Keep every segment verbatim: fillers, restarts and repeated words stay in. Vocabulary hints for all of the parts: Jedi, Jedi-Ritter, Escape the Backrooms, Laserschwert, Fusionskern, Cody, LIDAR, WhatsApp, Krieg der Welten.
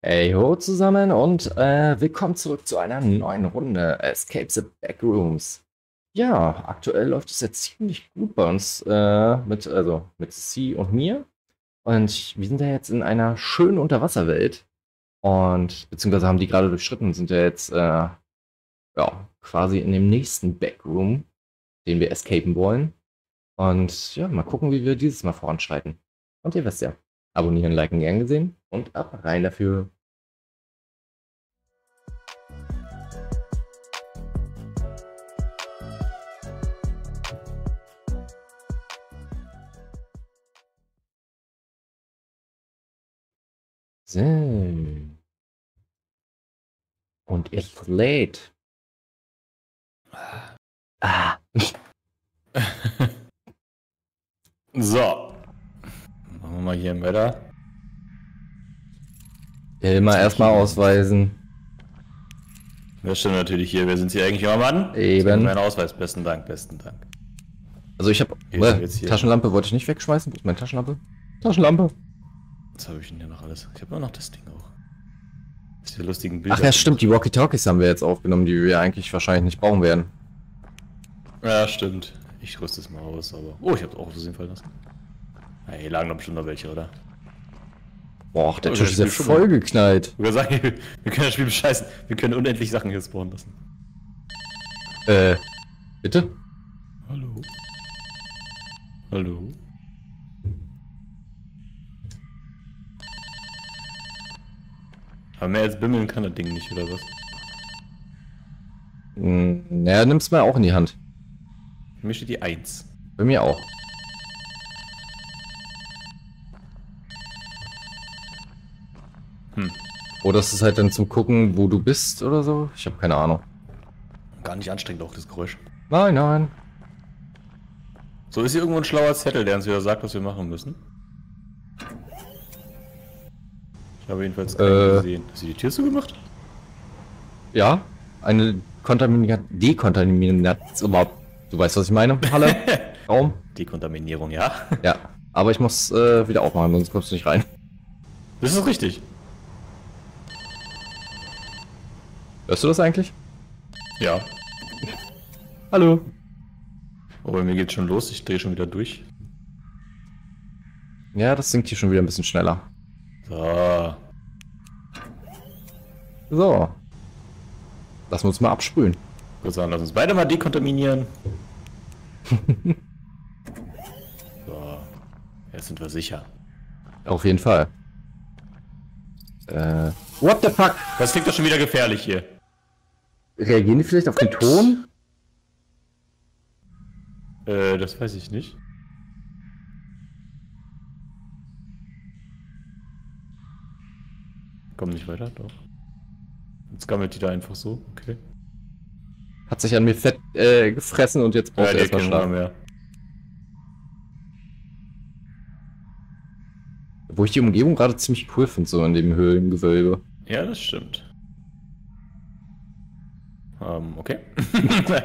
Hey ho zusammen und äh, willkommen zurück zu einer neuen Runde Escape the Backrooms. Ja, aktuell läuft es jetzt ziemlich gut bei uns äh, mit, also mit Sie und mir. Und wir sind ja jetzt in einer schönen Unterwasserwelt. Und beziehungsweise haben die gerade durchschritten und sind ja jetzt äh, ja, quasi in dem nächsten Backroom, den wir escapen wollen. Und ja, mal gucken, wie wir dieses Mal voranschreiten. Und ihr wisst ja, abonnieren, liken, gern gesehen und ab rein dafür. So. Und es lädt. Ah. So. Machen wir mal hier im Wetter. Immer erstmal ausweisen. Das stimmt natürlich hier. Wir sind hier eigentlich am Mann. Eben. Mein Ausweis. Besten Dank, besten Dank. Also ich habe äh, Taschenlampe wollte ich nicht wegschmeißen. Wo ist meine Taschenlampe? Taschenlampe. Was habe ich denn hier noch alles? Ich habe nur noch das Ding auch. Das ist die lustigen Bilder. Ach ja, stimmt. Die Rocky Talkies haben wir jetzt aufgenommen, die wir eigentlich wahrscheinlich nicht brauchen werden. Ja, stimmt. Ich rüste es mal aus, aber... Oh, ich habe auch auf jeden Fall das. Na, hier lagen doch bestimmt noch welche, oder? Boah, der Tisch ist ja voll geknallt. Wir können das Spiel bescheißen. Wir können unendlich Sachen hier spawnen lassen. Äh, bitte? Hallo. Hallo. Aber mehr als bimmeln kann das Ding nicht, oder was? Hm, naja, nimm's mal auch in die Hand. Für mich steht die eins. Bei mir auch. Hm. Oder ist es halt dann zum Gucken, wo du bist oder so? Ich habe keine Ahnung. Gar nicht anstrengend auch, das Geräusch. Nein, nein. So, ist hier irgendwo ein schlauer Zettel, der uns wieder sagt, was wir machen müssen? Ich habe jedenfalls äh, einen gesehen. Hast du die Tür zugemacht? Ja, eine Kontaminat... Dekontaminat... Du weißt, was ich meine? Halle? Raum? Dekontaminierung, ja. Ja, aber ich muss äh, wieder aufmachen, sonst kommst du nicht rein. Das ist richtig. Hörst du das eigentlich? Ja. Hallo. Oh, bei mir geht's schon los, ich drehe schon wieder durch. Ja, das sinkt hier schon wieder ein bisschen schneller. So. So. Lassen wir uns mal absprühen. Ich würde sagen, lass uns beide mal dekontaminieren. So. Jetzt sind wir sicher. Auf jeden Fall. Äh. What the fuck? Das klingt doch schon wieder gefährlich hier. Reagieren die vielleicht auf den Ton? Äh, das weiß ich nicht. Komm nicht weiter, doch. Jetzt gammelt die da einfach so, okay. Hat sich an mir fett äh, gefressen und jetzt braucht ja, er erstmal Schlaf mehr. Wo ich die Umgebung gerade ziemlich cool finde, so in dem Höhlengewölbe. Ja, das stimmt. Ähm, okay.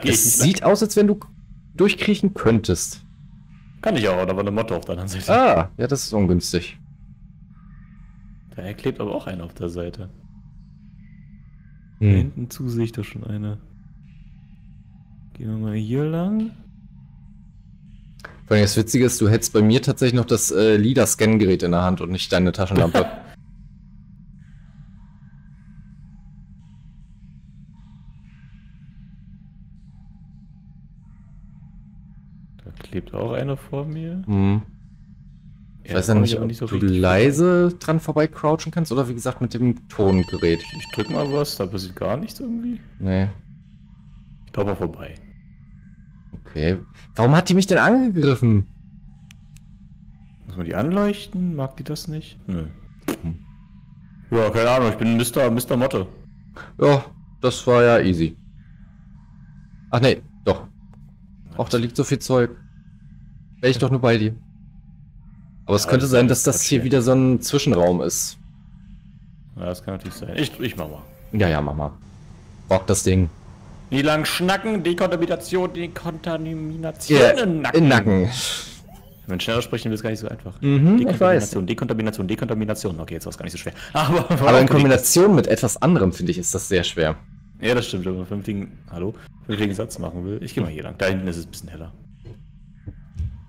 Es sieht lang aus, als wenn du durchkriechen könntest. Kann ich auch, aber da war eine Motte auf der anderen Seite. Ah, ja, das ist ungünstig. Da klebt aber auch einer auf der Seite. Hm. Da hinten zu sehe ich doch schon eine. Gehen wir mal hier lang. Vor allem das Witzige ist, du hättest bei mir tatsächlich noch das äh, LIDAR-Scan-Gerät in der Hand und nicht deine Taschenlampe. Da klebt auch einer vor mir. Hm. Ich ja, weiß ja nicht, ob nicht so du leise vor. dran vorbei crouchen kannst oder wie gesagt mit dem Tongerät. Ich drück mal was, da passiert gar nichts irgendwie. Nee. Ich glaube mal vorbei. Okay. Warum hat die mich denn angegriffen? Muss man die anleuchten? Mag die das nicht? Nö. Hm. Ja, keine Ahnung, ich bin Mister Mister Motte. Ja, das war ja easy. Ach nee, doch. Auch da liegt so viel Zeug. Wäre ich doch nur bei dir. Aber es ja, könnte sein, dass das okay. hier wieder so ein Zwischenraum ist. Ja, das kann natürlich sein. Ich, ich mach mal. Ja, ja, mach mal. Rock das Ding. Wie lang schnacken? Dekontamination, Dekontamination yeah, in Nacken. In Nacken. Wenn man schneller spricht, dann wird es gar nicht so einfach. Mhm, ich weiß. Dekontamination, Dekontamination. Okay, jetzt war es gar nicht so schwer. Aber, aber in Kombination mit etwas anderem, finde ich, ist das sehr schwer. Ja, das stimmt. Wenn man vernünftigen, hallo, vernünftigen Satz machen will. Ich gehe mal hier lang. Da hinten ist es ein bisschen heller.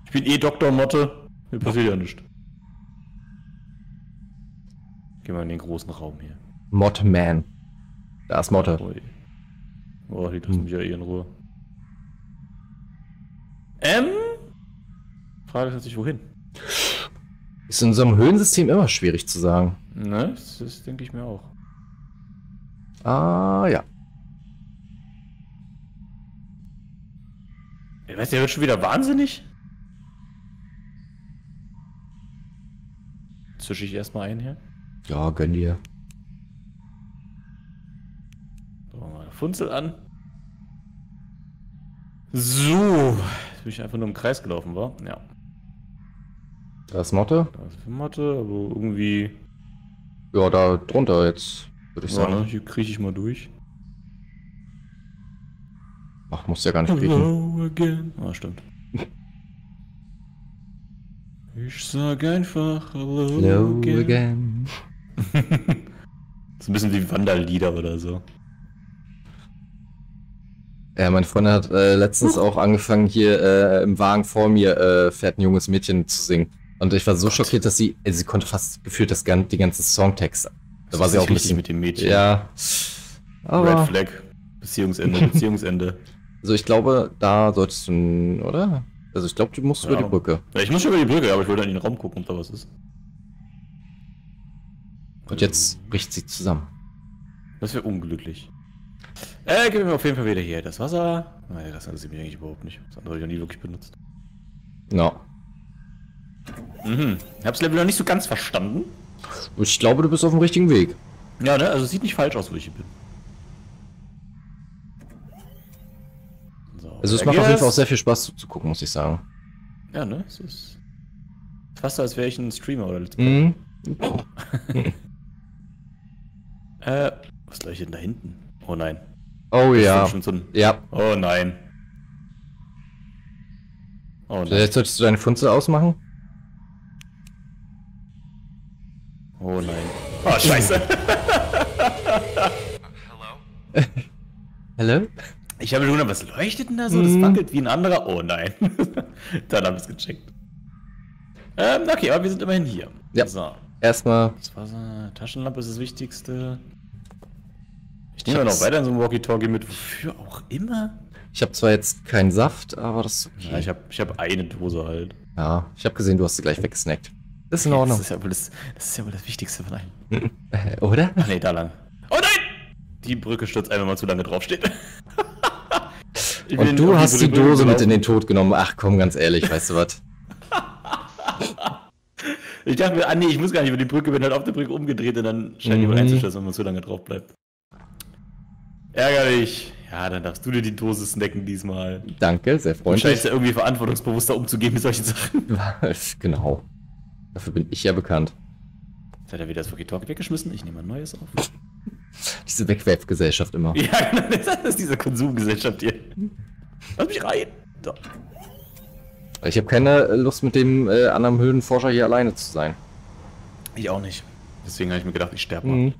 Ich bin eh Doktor Motte. Mir passiert ja nichts. Gehen wir in den großen Raum hier. Mod-Man. Da ist Motte. Boah, oh, die lassen mich ja eh in Ruhe. Ähm? Frage ist natürlich, wohin? Ist in unserem Höhensystem immer schwierig zu sagen. Ne, das, das denke ich mir auch. Ah, ja. Ich weiß, der wird schon wieder wahnsinnig. Zische ich erstmal ein hier. Ja, gönn dir. So, mal Funzel an. So. Jetzt bin ich einfach nur im Kreis gelaufen, war. Ja. Da ist Motte. Da ist Motte, aber irgendwie... Ja, da drunter jetzt, würde ich ja sagen. Hier kriege ich mal durch. Ach, musst ja gar nicht reden. Ah, stimmt. Ich sag einfach hello, hello again. again. Das ist ein bisschen wie Wanderlieder oder so. Ja, mein Freund hat äh, letztens auch angefangen, hier äh, im Wagen vor mir äh, fährt ein junges Mädchen zu singen. Und ich war so schockiert, dass sie, also sie konnte fast gefühlt das ganze, die ganzen Songtexte. Da war sie auch richtig mit dem Mädchen. Ja. Aber Red Flag. Beziehungsende, Beziehungsende. Also ich glaube, da solltest du, oder? Also ich glaube, du musst ja über die Brücke. Ja, ich muss schon über die Brücke, aber ich wollte in den Raum gucken, ob da was ist. Und jetzt bricht sie zusammen. Das wäre unglücklich. Äh, gib mir auf jeden Fall wieder hier das Wasser. Naja, das interessiert mich eigentlich überhaupt nicht. Das andere habe ich noch nie wirklich benutzt. No. Mhm. Ich hab's Level noch nicht so ganz verstanden. Ich glaube, du bist auf dem richtigen Weg. Ja, ne? Also es sieht nicht falsch aus, wo ich hier bin. So, also es macht auf jeden Fall auch sehr viel Spaß zuzugucken, muss ich sagen. Ja, ne? Es ist fast, als wäre ich ein Streamer oder Let's Play. Mhm. äh, was leuchtet denn da hinten? Oh nein. Oh ja. Schon so ein... ja. Oh nein. Oh nein. So, jetzt solltest du deine Funzel ausmachen? Oh nein. Oh scheiße. Hello? Hello? Ich habe gewundert, was leuchtet denn da so? Das mm. wackelt wie ein anderer. Oh nein. Dann habe ich es gecheckt. Ähm, okay, aber wir sind immerhin hier. Ja. So. Erstmal. Das Wasser, Taschenlampe ist das Wichtigste. Ich nehme noch weiter in so einem Walkie-Talkie mit, wofür auch immer. Ich habe zwar jetzt keinen Saft, aber das ist okay. Ja, ich habe ich hab eine Dose halt. Ja, ich habe gesehen, du hast sie gleich weggesnackt. Das ist in Ordnung. Das ist ja wohl das, das, ist ja wohl das Wichtigste von einem. Oder? Ach nee, da lang. Oh nein! Die Brücke stürzt einmal mal zu lange draufsteht. Und du hast die Dose mit in den Tod genommen. Ach komm, ganz ehrlich, weißt du was? Ich dachte mir, ah nee, ich muss gar nicht über die Brücke, bin halt auf der Brücke umgedreht und dann scheint die wohl einzustürzen, wenn man zu lange drauf bleibt. Ärgerlich. Ja, dann darfst du dir die Dose snacken diesmal. Danke, sehr freundlich. Du scheinst ja irgendwie verantwortungsbewusster umzugehen mit solchen Sachen. Genau. Dafür bin ich ja bekannt. Jetzt hat er wieder das Walkie-Talkie weggeschmissen. Ich nehme ein neues auf. Diese Wegwerfgesellschaft immer. Ja, genau. Das ist diese Konsumgesellschaft hier. Lass mich rein. So. Ich habe keine Lust, mit dem äh, anderen Höhlenforscher hier alleine zu sein. Ich auch nicht. Deswegen habe ich mir gedacht, ich sterbe mal. Mhm.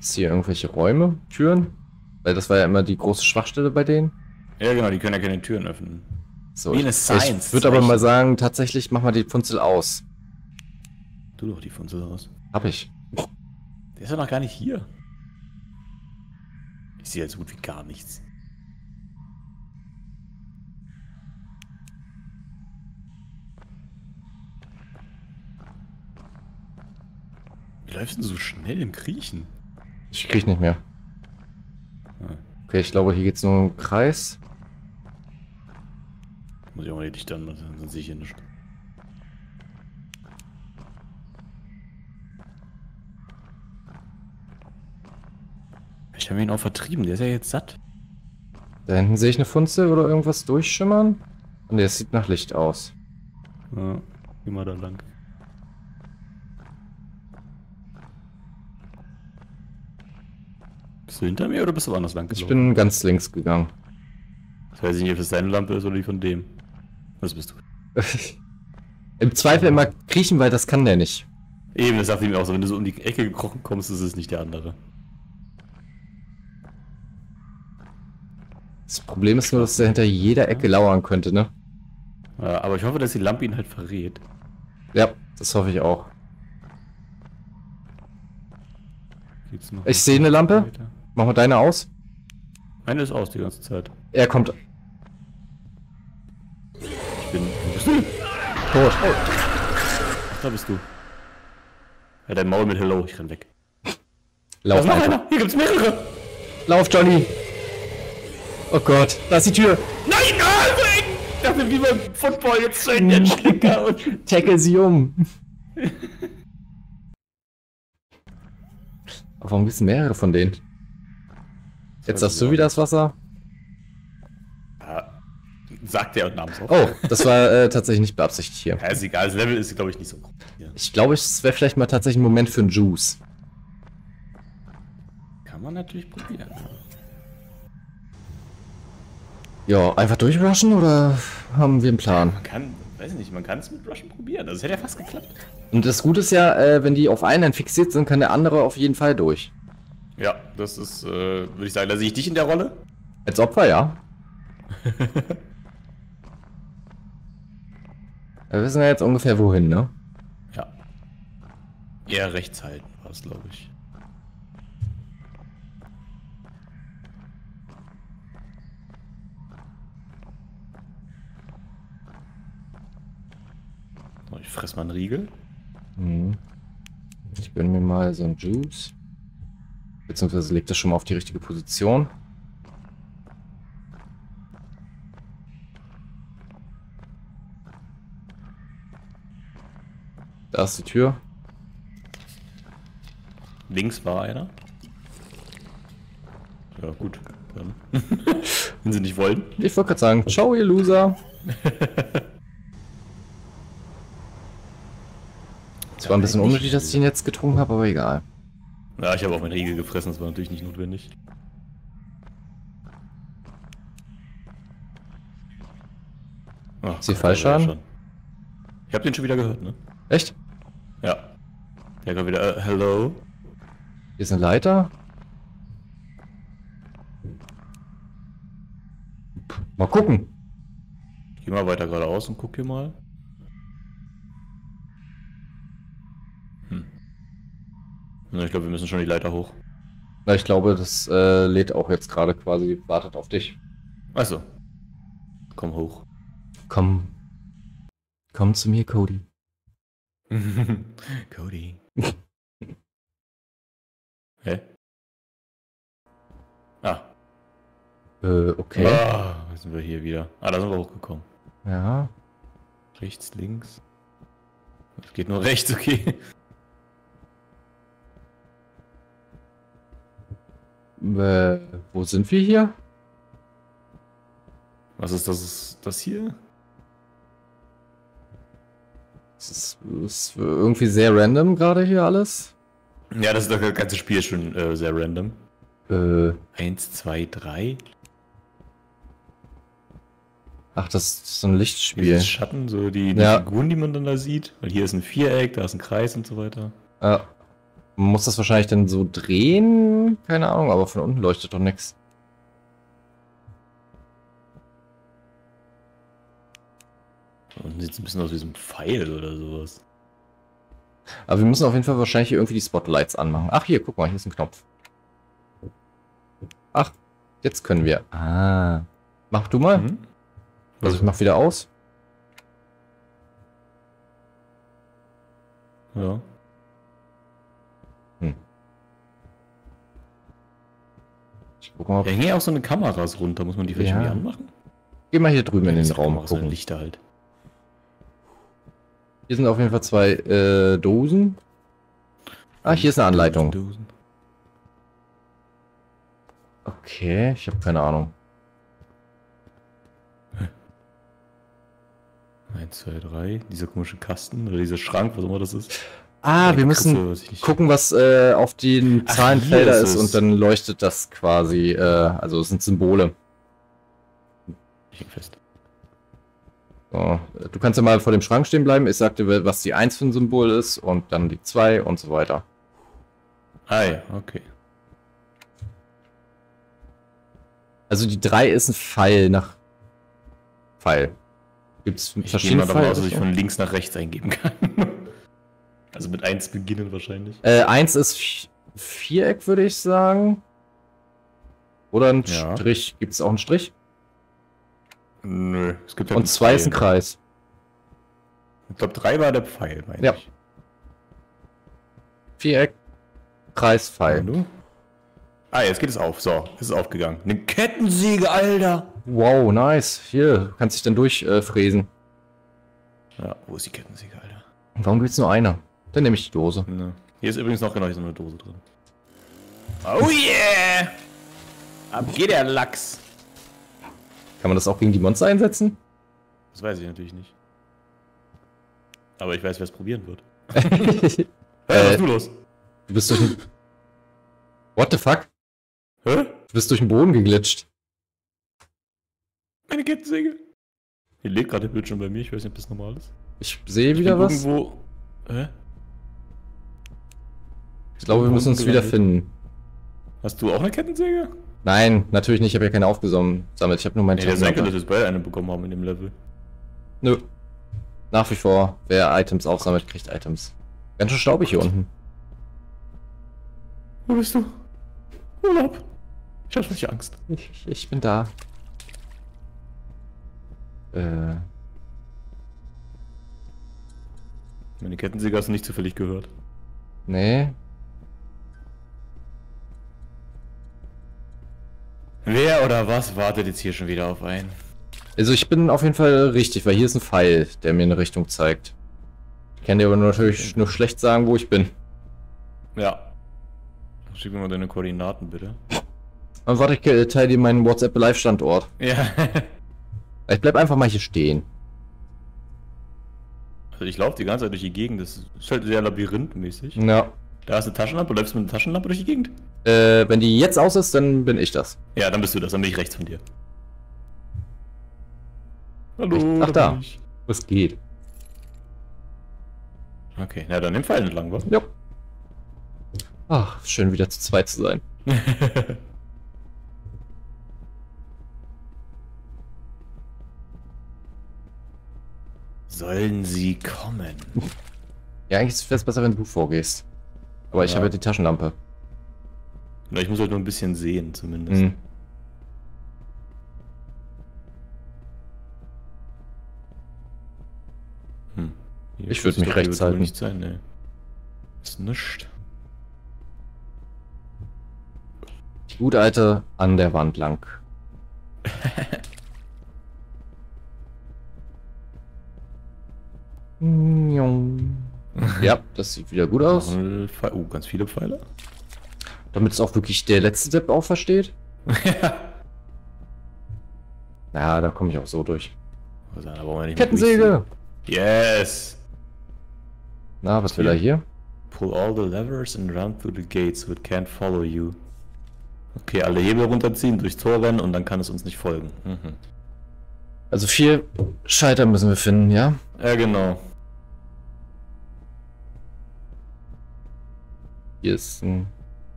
Ist hier irgendwelche Räume, Türen? Weil das war ja immer die große Schwachstelle bei denen. Ja genau, die können ja keine Türen öffnen. So, ich ich würde aber mal sagen, tatsächlich mach mal die Funzel aus. Tu doch die Funzel aus. Hab ich. Der ist ja noch gar nicht hier. Ich sehe jetzt so gut wie gar nichts. Wie läufst du denn so schnell im Kriechen? Ich krieg nicht mehr. Okay, ich glaube, hier geht's nur im Kreis. Muss ich auch mal die Dichte anmachen, sonst sehe ich hier nichts. Ich habe ihn auch vertrieben, der ist ja jetzt satt. Da hinten sehe ich eine Funzel oder irgendwas durchschimmern. Und der sieht nach Licht aus. Ja, geh mal da lang. Bist du hinter mir oder bist du woanders lang gegangen? Ich bin ganz links gegangen. Ich weiß nicht, ob es seine Lampe ist oder die von dem. Was bist du? Im Zweifel immer kriechen, weil das kann der nicht. Eben, das dachte ich mir auch so. Wenn du so um die Ecke gekrochen kommst, ist es nicht der andere. Das Problem ist nur, dass der hinter jeder Ecke lauern könnte, ne? Ja, aber ich hoffe, dass die Lampe ihn halt verrät. Ja, das hoffe ich auch. Gibt's noch ich sehe eine Lampe. Weiter? Mach mal deine aus. Meine ist aus die ganze Zeit. Er kommt. Ich bin... Wo bist du? Tot. Oh. Ach, da bist du. Ja, dein Maul mit Hello, ich renn weg. Lauf, da ist noch einer. Hier gibt's mehrere. Lauf, Johnny. Oh Gott, da ist die Tür! Nein, nein, nein! Ich dachte, wie beim Football jetzt so in den Schlicker und... Tackle sie um! Aber warum gibt es mehrere von denen? Das jetzt hast du wieder das Wasser? Ja, sagt der und namens auch. Oh, das war äh, tatsächlich nicht beabsichtigt hier. Ja, ist egal, das Level ist, glaube ich, nicht so groß. Ja. Ich glaube, es wäre vielleicht mal tatsächlich ein Moment für einen Juice. Kann man natürlich probieren. Ja, einfach durchrushen oder haben wir einen Plan? Man kann, weiß nicht, man kann es mit Rushen probieren. Das hätte ja fast geklappt. Und das Gute ist ja, äh, wenn die auf einen fixiert sind, kann der andere auf jeden Fall durch. Ja, das ist, äh, würde ich sagen, da sehe ich dich in der Rolle. Als Opfer, ja. Wir wissen ja jetzt ungefähr wohin, ne? Ja. Eher rechts halten war es, glaube ich. Ich fress mal einen Riegel. Mhm. Ich gönn mir mal so einen Juice. Beziehungsweise legt das schon mal auf die richtige Position. Da ist die Tür. Links war einer. Ja gut, dann. Wenn sie nicht wollen. Ich wollte gerade sagen, ciao ihr Loser. Es war ein bisschen unnötig, dass ich ihn jetzt getrunken habe, aber egal. Ja, ich habe auch meinen Riegel gefressen, das war natürlich nicht notwendig. Oh, ist hier Fallschaden? Ich habe den schon wieder gehört, ne? Echt? Ja. Der kommt wieder, uh, hello? Hier ist eine Leiter. Puh, mal gucken. Ich geh mal weiter geradeaus und guck hier mal. Ich glaube, wir müssen schon die Leiter hoch. Na, ich glaube, das äh, lädt auch jetzt gerade quasi, wartet auf dich. Achso. Komm hoch. Komm. Komm zu mir, Cody. Cody. Hä? Ah. Äh, okay. Ah, oh, sind wir hier wieder. Ah, da sind wir hochgekommen. Ja. Rechts, links. Es geht nur rechts, okay. Äh, wo sind wir hier? Was ist das? Ist das hier? Das ist, ist irgendwie sehr random gerade hier alles. Ja, das, ist, das ganze Spiel ist schon äh, sehr random. Äh. Eins, zwei, drei. Ach, das ist so ein Lichtspiel. Dieses Schatten, so die, die ja. Figuren, die man dann da sieht. Weil hier ist ein Viereck, da ist ein Kreis und so weiter. Ja. Man muss das wahrscheinlich dann so drehen, keine Ahnung, aber von unten leuchtet doch nichts. Von unten sieht es ein bisschen aus wie so ein Pfeil oder sowas. Aber wir müssen auf jeden Fall wahrscheinlich irgendwie die Spotlights anmachen. Ach hier, guck mal, hier ist ein Knopf. Ach, jetzt können wir. Ah. Mach du mal. Mhm. Also ich mach wieder aus. Ja. Ja, hängen ja auch so eine Kameras runter, muss man die vielleicht ja. irgendwie anmachen? Geh mal hier drüben ja, in den Raum gucken. Ein Lichter halt. Hier sind auf jeden Fall zwei äh, Dosen. Ah, hier ist eine Anleitung. Dosen. Okay, ich habe keine Ahnung. Eins, zwei, drei. Dieser komische Kasten oder dieser Schrank, was immer das ist. Ah, wir müssen gucken, was äh, auf den Zahlenfelder ist und dann leuchtet das quasi, äh, also es sind Symbole. Häkchen fest. So, du kannst ja mal vor dem Schrank stehen bleiben. Ich sag dir, was die eins für ein Symbol ist und dann die zwei und so weiter. Ah ja, okay. Also die drei ist ein Pfeil nach... Pfeil. Gibt's verschiedene Pfeile? Ich gehe mal davon aus, dass ich von links nach rechts eingeben kann. Also mit eins beginnen wahrscheinlich. Äh, eins ist Viereck, würde ich sagen. Oder ein ja. Strich. Gibt es auch einen Strich? Nö, es gibt ja und zwei Pfeil, ist ein Kreis. Ich glaube, drei war der Pfeil, meine ja. ich. Viereck, Kreis, Pfeil. Du? Ah, jetzt geht es auf. So, ist es aufgegangen. Eine Kettensäge, Alter! Wow, nice. Hier, kannst dich dann durchfräsen. Äh, ja, wo ist die Kettensäge, Alter? Warum gibt es nur eine? Dann nehme ich die Dose. Ne. Hier ist übrigens noch genau so eine Dose drin. Oh yeah! Ab geht der Lachs! Kann man das auch gegen die Monster einsetzen? Das weiß ich natürlich nicht. Aber ich weiß, wer es probieren wird. Was äh, ist du los? Du bist durch den... What the fuck? Hä? Du bist durch den Boden geglitscht. Eine Kettensäge. Hier lebt gerade der Bildschirm bei mir, ich weiß nicht, ob das normal ist. Ich sehe wieder bin was. Irgendwo... Hä? Ich, ich glaube, wir müssen uns wieder finden. Hast du auch eine Kettensäge? Nein, natürlich nicht, ich habe ja keine aufgesammelt. Ich habe nur meinen nee, Taschen. Ich denke, dass wir beide eine bekommen haben in dem Level. Nö. Nach wie vor, wer Items aufsammelt, kriegt Items. Ganz schön staubig hier unten. Wo bist du? Urlaub! Ich hab richtig Angst. Ich, ich bin da. Äh. Meine Kettensäge hast du nicht zufällig gehört. Nee. Wer oder was wartet jetzt hier schon wieder auf einen? Also ich bin auf jeden Fall richtig, weil hier ist ein Pfeil, der mir eine Richtung zeigt. Ich kann dir aber natürlich nur schlecht sagen, wo ich bin. Ja. Schick mir mal deine Koordinaten, bitte. Und warte, ich teile dir meinen WhatsApp-Live-Standort. Ja. Ich bleib einfach mal hier stehen. Also ich laufe die ganze Zeit durch die Gegend, das ist halt sehr labyrinthmäßig. Ja. Da ist eine Taschenlampe, läufst du mit einer Taschenlampe durch die Gegend? Äh, wenn die jetzt aus ist, dann bin ich das. Ja, dann bist du das, dann bin ich rechts von dir. Hallo, ach da, was geht? Okay, na dann den Pfeil entlang, was? Ja. Ach, schön wieder zu zweit zu sein. Sollen sie kommen? Ja, eigentlich ist es besser, wenn du vorgehst. Aber ich ja. habe ja die Taschenlampe. Na, ich muss halt nur ein bisschen sehen, zumindest. Mhm. Hm. Hier ich würde mich rechts halten. Nicht sein, nee. Ist nichts. Die gute alte an der Wand lang. Ja, das sieht wieder gut aus. Oh, ganz viele Pfeile. Damit es auch wirklich der letzte Depp auch versteht. Ja. Na, da komme ich auch so durch. Also, da brauchen wir nicht Kettensäge! Yes! Na, was will er hier? Pull all the levers and run through the gates, so it can't follow you. Okay, alle Hebel runterziehen, durchs Tor rennen und dann kann es uns nicht folgen. Mhm. Also vier Schalter müssen wir finden, ja? Ja, genau. Hier ist ein...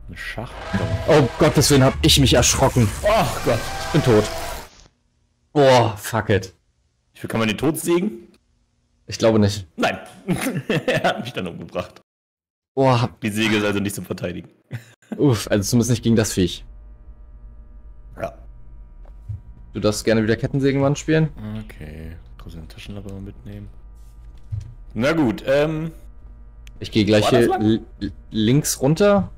Eine Schacht. Oh Gott, deswegen habe ich mich erschrocken. Oh Gott, ich bin tot. Boah, fuck it. Ich will, kann man den Tod sägen? Ich glaube nicht. Nein. Er hat mich dann umgebracht. Boah. Die Säge ist also nicht zum Verteidigen. Uff, also zumindest nicht gegen das Viech. Ja. Du darfst gerne wieder Kettensägenmann spielen. Okay. Kannst du eine Taschenlampe mitnehmen? Na gut, ähm... ich gehe gleich hier links runter.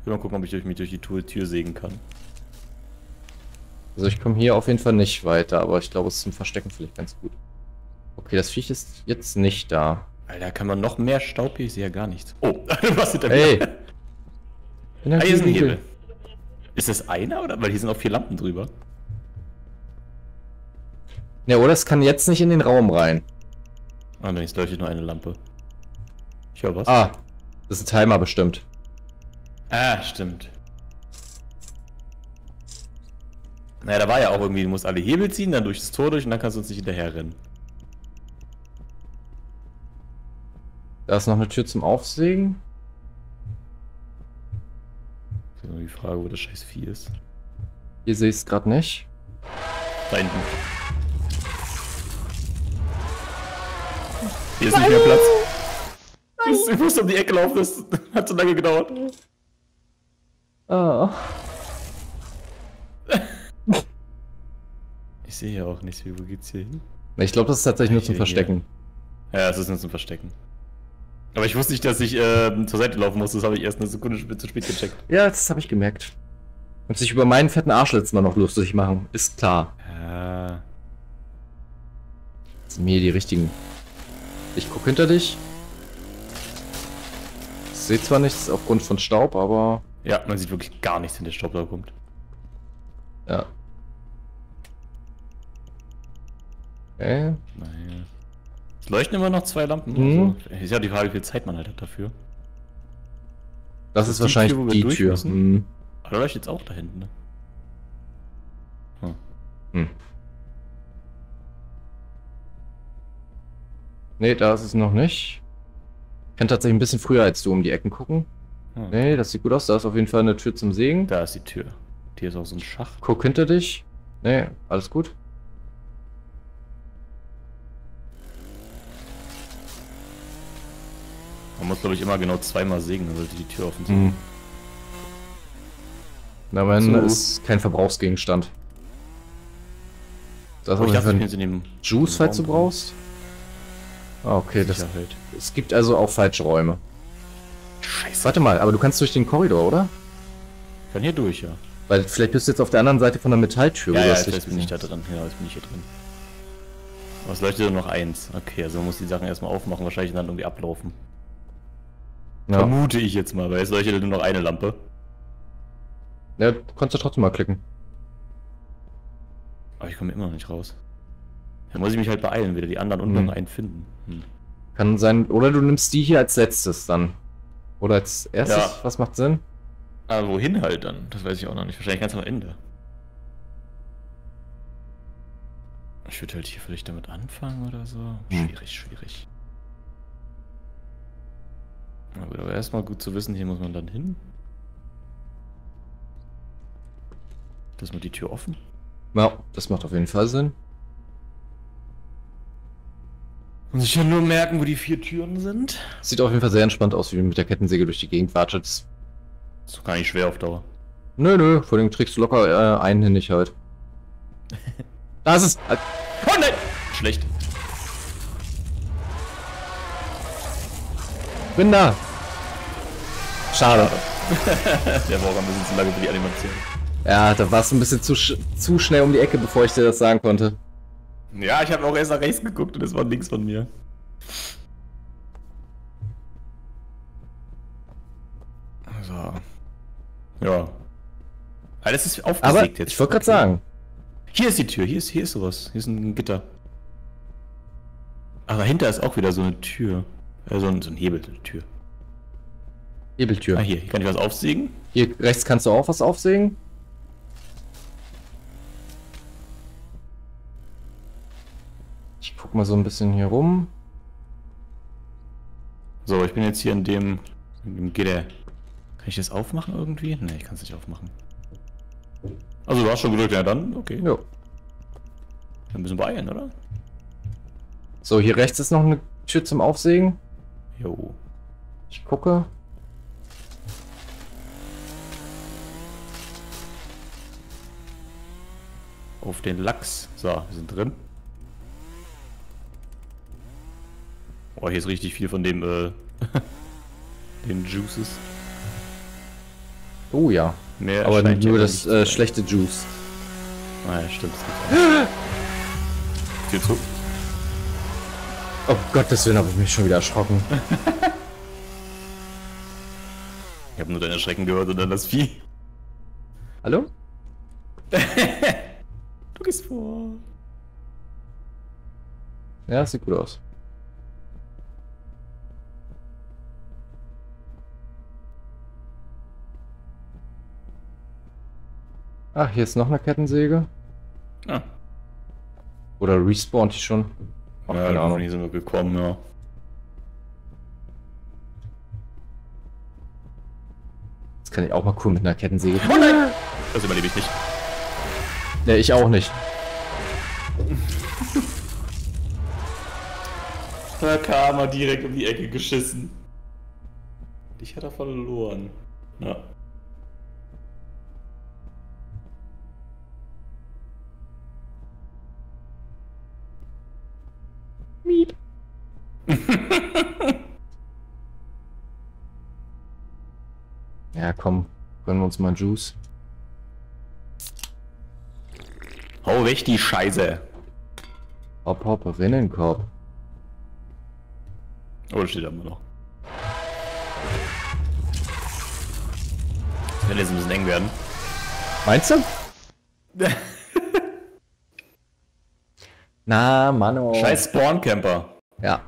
Ich will mal gucken, ob ich durch, mich durch die Tür, Tür sägen kann. Also ich komme hier auf jeden Fall nicht weiter, aber ich glaube, es ist zum Verstecken vielleicht ganz gut. Okay, das Viech ist jetzt nicht da. Alter, kann man noch mehr Staub hier? Ich sehe ja gar nichts. Oh, was ist denn da? Hey! Ah, hier ist ein Hebel. Ist das einer oder? Weil hier sind auch vier Lampen drüber. Ja, oder es kann jetzt nicht in den Raum rein. Ah, nein, jetzt leuchtet nur eine Lampe. Ich höre was. Ah, das ist ein Timer bestimmt. Ah, stimmt. Naja, da war ja auch irgendwie, du musst alle Hebel ziehen, dann durch das Tor durch und dann kannst du uns nicht hinterher rennen. Da ist noch eine Tür zum Aufsägen. Das ist nur die Frage, wo das scheiß Vieh ist. Hier sehe ich es gerade nicht. Da hinten. Hier ist nicht mehr Platz. Ich musste um die Ecke laufen, das hat so lange gedauert. Oh. Ich sehe hier auch nicht, wie, wo geht's hier hin? Ich glaube, das ist tatsächlich nur zum Verstecken. Ja, es ist nur zum Verstecken. Aber ich wusste nicht, dass ich äh, zur Seite laufen muss, das habe ich erst eine Sekunde zu spät gecheckt. Ja, das habe ich gemerkt. Und sich über meinen fetten Arsch letztes Mal noch lustig machen, ist klar. Ja. Das sind mir die richtigen. Ich guck hinter dich. Ich sehe zwar nichts aufgrund von Staub, aber... Ja, man sieht wirklich gar nichts, wenn der Staub da kommt. Ja. Okay. Naja. Es leuchten immer noch zwei Lampen. Mhm. Also, ist ja die Frage, wie viel Zeit man halt hat dafür. Das, das ist, ist wahrscheinlich die Tür. Wo wir die Tür. Mhm. Aber da leuchtet jetzt auch da hinten, ne? Hm. Hm. Ne, da ist es noch nicht. Ich kann tatsächlich ein bisschen früher als du um die Ecken gucken. Hm. Ne, das sieht gut aus. Da ist auf jeden Fall eine Tür zum Sägen. Da ist die Tür. Hier ist auch so ein Schacht. Guck hinter dich. Ne, alles gut. Man muss, glaube ich, immer genau zweimal sägen, dann sollte die Tür offen sein. Hm. Na, man so. Ist kein Verbrauchsgegenstand. Das habe ich dachte, ich in dem Juice, falls du brauchst. Ah, okay, das, es gibt also auch falsche Räume. Scheiße. Warte mal, aber du kannst durch den Korridor, oder? Ich kann hier durch, ja. Weil vielleicht bist du jetzt auf der anderen Seite von der Metalltür. Ja, oder ja, vielleicht bin ich da drin. Ja, jetzt bin ich hier drin. Aber es leuchtet nur noch eins. Okay, also man muss die Sachen erstmal aufmachen, wahrscheinlich dann irgendwie ablaufen. Ja. Vermute ich jetzt mal, weil es leuchtet nur noch eine Lampe. Ja, du kannst ja trotzdem mal klicken. Aber ich komme immer noch nicht raus. Dann muss ich mich halt beeilen, wieder die anderen unten hm. einen finden. Hm. Kann sein, oder du nimmst die hier als letztes dann. Oder als erstes, ja. Was macht Sinn? Aber wohin halt dann? Das weiß ich auch noch nicht. Wahrscheinlich ganz am Ende. Ich würde halt hier vielleicht damit anfangen oder so. Hm. Schwierig, schwierig. Aber erstmal gut zu wissen, hier muss man dann hin. Lass mal die Tür offen. Ja, das macht auf jeden Fall Sinn. Und sich ja nur merken, wo die vier Türen sind. Sieht auf jeden Fall sehr entspannt aus, wie du mit der Kettensäge durch die Gegend watschelst. Ist doch gar nicht schwer auf Dauer. Nö, nö, vor allem trägst du locker äh, einhändig halt. Da ist es! Oh nein! Schlecht. Bin da! Schade. Der war auch ein bisschen zu lange für die Animation. Ja, da warst du ein bisschen zu, sch zu schnell um die Ecke, bevor ich dir das sagen konnte. Ja, ich habe auch erst nach rechts geguckt und das war links von mir. So. Ja. Alles ist aufgesägt aber jetzt. Ich wollte gerade sagen. Hier ist die Tür, hier ist, hier ist sowas. Hier ist ein Gitter. Aber dahinter ist auch wieder so eine Tür. So ein, so ein Hebel, eine Tür. Hebeltür. Ah, hier, hier kann ich was aufsägen. Hier rechts kannst du auch was aufsägen. Ich guck mal so ein bisschen hier rum. So, ich bin jetzt hier in dem, in dem Gitter. Kann ich das aufmachen irgendwie? Ne, ich kann es nicht aufmachen. Also du hast schon gedrückt, ja dann? Okay. Jo. Dann müssen wir beeilen, oder? So, hier rechts ist noch eine Tür zum Aufsägen. Jo. Ich gucke. Auf den Lachs. So, wir sind drin. Oh, hier ist richtig viel von dem, äh, den Juices. Oh ja. Mehr aber nur das äh, schlechte Juice. Ah ja, stimmt. Tür zu. Oh Gott, deswegen habe ich mich schon wieder erschrocken. Ich habe nur deine Schrecken gehört und dann das Vieh. Hallo? Du gehst vor. Ja, das sieht gut aus. Ach, hier ist noch eine Kettensäge. Ja. Oder respawnt die schon? Ach, ja, keine Ahnung, die sind wir gekommen, ja. Jetzt kann ich auch mal cool mit einer Kettensäge. Oh nein! Das überlebe ich nicht. Ne, ich auch nicht. Da kam er direkt um die Ecke geschissen. Dich hat er verloren. Ja. Miep. Ja, komm, gönnen wir uns mal Juice. Hau weg die Scheiße. Hopp, hopp, Rinnenkorb. Oh, das steht da immer noch. Das wird jetzt ein bisschen eng werden. Meinst du? Na, Mann, oh. Scheiß Spawn-Camper. Ja.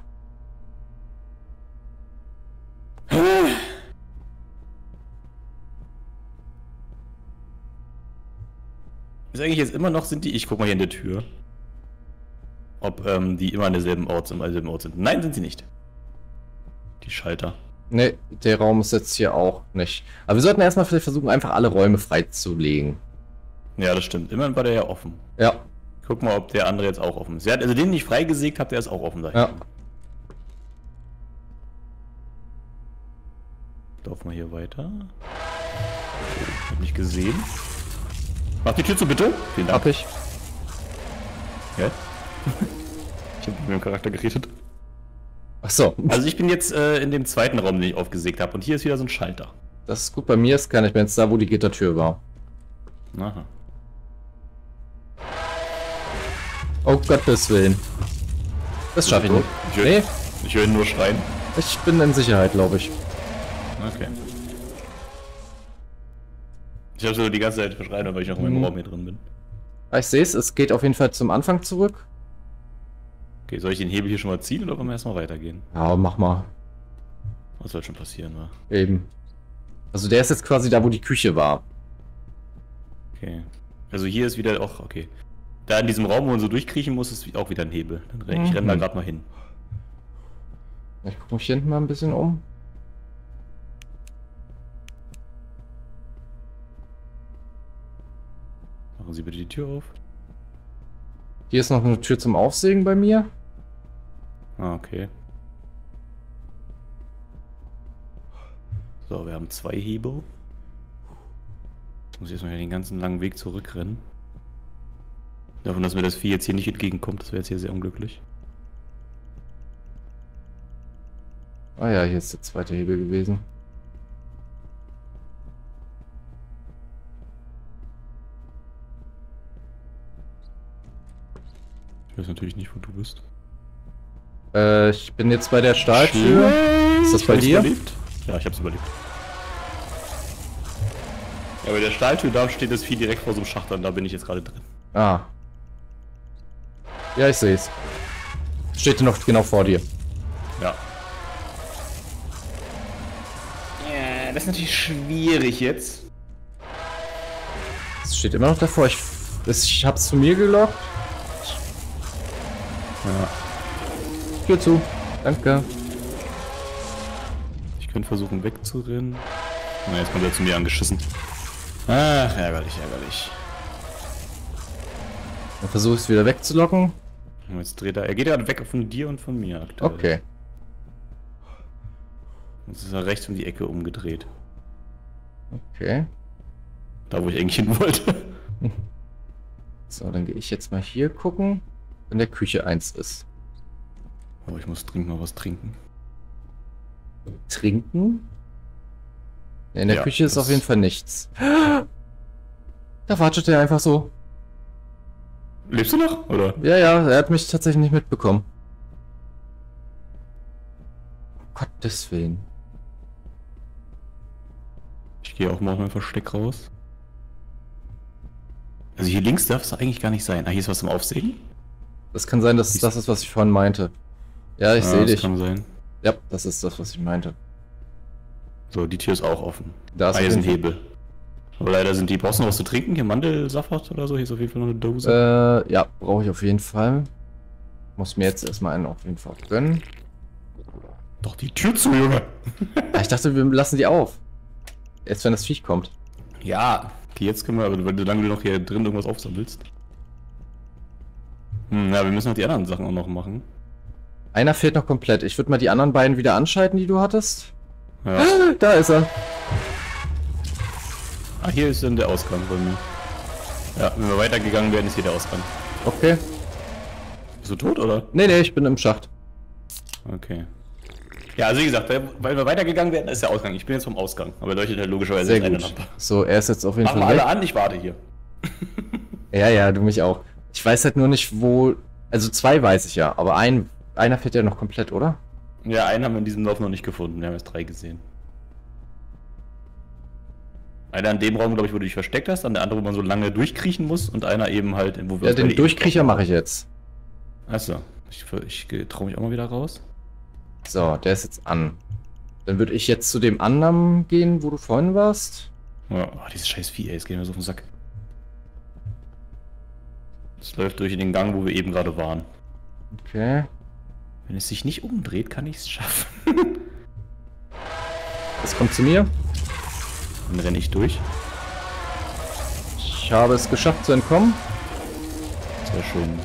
Ist eigentlich jetzt immer noch, sind die, ich guck mal hier in der Tür, ob ähm, die immer an derselben Ort sind, derselben Ort sind. Nein, sind sie nicht. Die Schalter. Ne, der Raum ist jetzt hier auch nicht. Aber wir sollten erstmal vielleicht versuchen, einfach alle Räume freizulegen. Ja, das stimmt. Immerhin war der ja offen. Ja. Guck mal, ob der andere jetzt auch offen ist. Sie hat also den nicht freigesägt, habt, der ist auch offen da. Ja. Laufen wir hier weiter. Hab nicht gesehen. Mach die Tür zu, bitte. Vielen Dank. Hab ich. Ja? Ich hab mit dem Charakter geredet. Ach so. Also ich bin jetzt äh, in dem zweiten Raum, den ich aufgesägt habe. Und hier ist wieder so ein Schalter. Das ist gut, bei mir ist gar nicht mehr jetzt da, wo die Gittertür war. Aha. Oh Gottes Willen. Das schaffe ich nicht. Ich höre, nee. Ich höre ihn nur schreien. Ich bin in Sicherheit, glaube ich. Okay. Ich habe so die ganze Zeit verschreien, weil ich noch in meinem Raum hier drin bin. Ich sehe es, es geht auf jeden Fall zum Anfang zurück. Okay, soll ich den Hebel hier schon mal ziehen oder wollen wir erstmal weitergehen? Ja, mach mal. Was soll schon passieren, wa? Eben. Also der ist jetzt quasi da, wo die Küche war. Okay. Also hier ist wieder auch, okay. Da in diesem Raum, wo man so durchkriechen muss, ist auch wieder ein Hebel. Dann, ich mhm. renne da gerade mal hin. Ich gucke mich hier hinten mal ein bisschen um. Machen Sie bitte die Tür auf. Hier ist noch eine Tür zum Aufsägen bei mir. Ah, okay. So, wir haben zwei Hebel. Ich muss jetzt mal den ganzen langen Weg zurückrennen. Davon, dass mir das Vieh jetzt hier nicht entgegenkommt, das wäre jetzt hier sehr unglücklich. Ah ja, hier ist der zweite Hebel gewesen. Ich weiß natürlich nicht, wo du bist. Äh, ich bin jetzt bei der Stahltür. Ist das bei dir? Überlebt? Ja, ich hab's überlebt. Ja, bei der Stahltür, da steht das Vieh direkt vor so einem Schacht an, da bin ich jetzt gerade drin. Ah. Ja, ich sehe es. Steht noch genau vor dir. Ja. Ja, das ist natürlich schwierig jetzt. Es steht immer noch davor. Ich, ich hab's zu mir gelockt. Ja. Tür zu. Danke. Ich könnte versuchen wegzurennen. Na, jetzt kommt er zu mir angeschissen. Ach, ärgerlich, ärgerlich. Dann versuche ich es wieder wegzulocken. Jetzt dreht er. Er geht gerade weg von dir und von mir aktuell. Okay. Jetzt ist er rechts um die Ecke umgedreht. Okay. Da, wo ich eigentlich hin wollte. So, dann gehe ich jetzt mal hier gucken, wenn der Küche eins ist. Aber ich muss dringend mal was trinken. Trinken? Ja, in der ja, Küche ist auf jeden Fall nichts. Da watschelt er einfach so. Lebst du noch, oder? Ja, ja, er hat mich tatsächlich nicht mitbekommen. Um Gottes Willen. Ich gehe auch mal auf mein Versteck raus. Also hier links darf es eigentlich gar nicht sein. Ah, hier ist was zum Aufsägen? Das kann sein, dass es das ist, was ich vorhin meinte. Ja, ich ja, sehe dich. Das kann sein. Ja, das ist das, was ich meinte. So, die Tür ist auch offen. Da ist ein Hebel. Aber leider sind die, brauchst du noch was zu trinken? Hier Mandelsaft oder so? Hier ist auf jeden Fall noch eine Dose. Äh, ja, brauche ich auf jeden Fall. Muss mir jetzt erstmal einen auf jeden Fall gönnen. Doch die Tür zu, Junge! Ich dachte, wir lassen die auf. Erst wenn das Viech kommt. Ja, okay, jetzt können wir, aber solange du noch hier drin irgendwas aufsammelst. Hm, ja, wir müssen noch die anderen Sachen auch noch machen. Einer fehlt noch komplett. Ich würde mal die anderen beiden wieder anschalten, die du hattest. Ja. Da ist er. Ah, hier ist dann der Ausgang bei mir. Ja, wenn wir weitergegangen werden, ist hier der Ausgang. Okay. Bist du tot, oder? Nee, nee, ich bin im Schacht. Okay. Ja, also wie gesagt, weil wir weitergegangen werden, ist der Ausgang. Ich bin jetzt vom Ausgang, aber leuchtet halt logischerweise eine Lampe. So, er ist jetzt auf jeden Fall weg. Mach mal alle an, ich warte hier. Ja, ja, du mich auch. Ich weiß halt nur nicht, wo... Also zwei weiß ich ja, aber ein, einer fehlt ja noch komplett, oder? Ja, einen haben wir in diesem Lauf noch nicht gefunden. Wir haben jetzt drei gesehen. Einer in dem Raum, glaube ich, wo du dich versteckt hast, an der andere, wo man so lange durchkriechen muss und einer eben halt... Wo wir ja, den Durchkriecher mache ich jetzt. Achso, ich, ich traue mich auch mal wieder raus. So, der ist jetzt an. Dann würde ich jetzt zu dem anderen gehen, wo du vorhin warst. Ja, oh, dieses scheiß Vieh, ey, jetzt gehen wir so auf den Sack. Das läuft durch in den Gang, wo wir eben gerade waren. Okay. Wenn es sich nicht umdreht, kann ich es schaffen. Es kommt zu mir. Dann renne ich durch. Ich habe es geschafft zu entkommen. Sehr schön.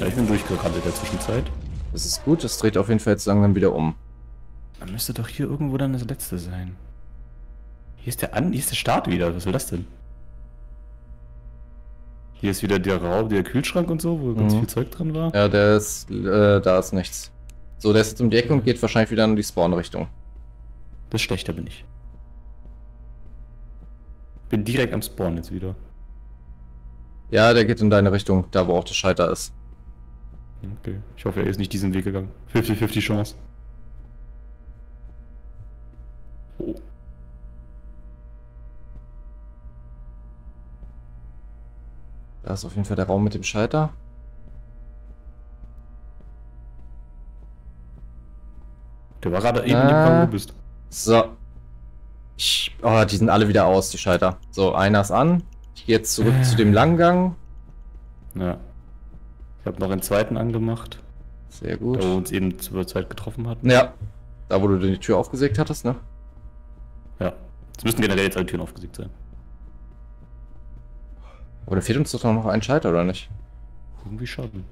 Ja, ich bin durchgerannt in der Zwischenzeit. Das ist gut, das dreht auf jeden Fall jetzt langsam wieder um. Dann müsste doch hier irgendwo dann das letzte sein. Hier ist der An hier ist der Start wieder, was soll das denn? Hier ist wieder der Raum, der Kühlschrank und so, wo mhm. ganz viel Zeug drin war. Ja, der ist, äh, da ist nichts. So, der ist jetzt um die Ecke und geht wahrscheinlich wieder in die Spawn-Richtung. Das ist schlechter bin ich. Bin direkt am Spawn jetzt wieder. Ja, der geht in deine Richtung, da wo auch der Schalter ist. Okay, ich hoffe, er ist nicht diesen Weg gegangen. fünfzig fünfzig Chance. Oh. Da ist auf jeden Fall der Raum mit dem Schalter. Der war gerade eben im Raum, wo du bist. So. Ich, oh, die sind alle wieder aus, die Schalter. So, einer ist an. Ich gehe jetzt zurück äh. zu dem langen Gang. Ja. Ich habe noch einen zweiten angemacht. Sehr gut. Da wo wir uns eben zur Zeit getroffen hatten. Ja. Da wo du die Tür aufgesägt hattest, ne? Ja. Es müssten generell jetzt alle Türen aufgesägt sein. Aber da fehlt uns doch noch ein Schalter, oder nicht? Irgendwie schaden.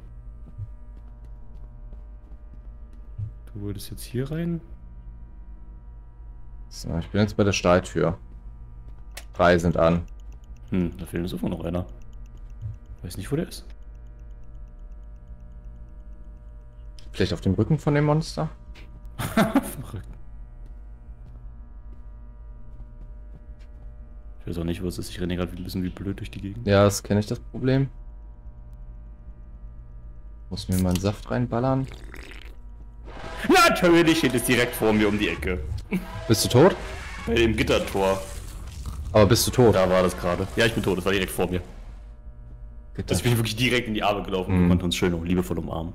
Du wolltest jetzt hier rein. So, ich bin jetzt bei der Stahltür. Drei sind an. Hm, da fehlt uns immer noch einer. Weiß nicht, wo der ist. Vielleicht auf dem Rücken von dem Monster? Auf dem Rücken. Ich weiß auch nicht, was ist. Ich renne gerade ein bisschen wie blöd durch die Gegend. Ja, das kenne ich, das Problem. Muss mir mal einen Saft reinballern. Natürlich steht es direkt vor mir um die Ecke. Bist du tot? Bei dem Gittertor. Aber bist du tot? Da war das gerade. Ja, ich bin tot. Das war direkt vor mir. Gitter. Das bin ich wirklich direkt in die Arme gelaufen und hm. konnte uns schön und liebevoll umarmen.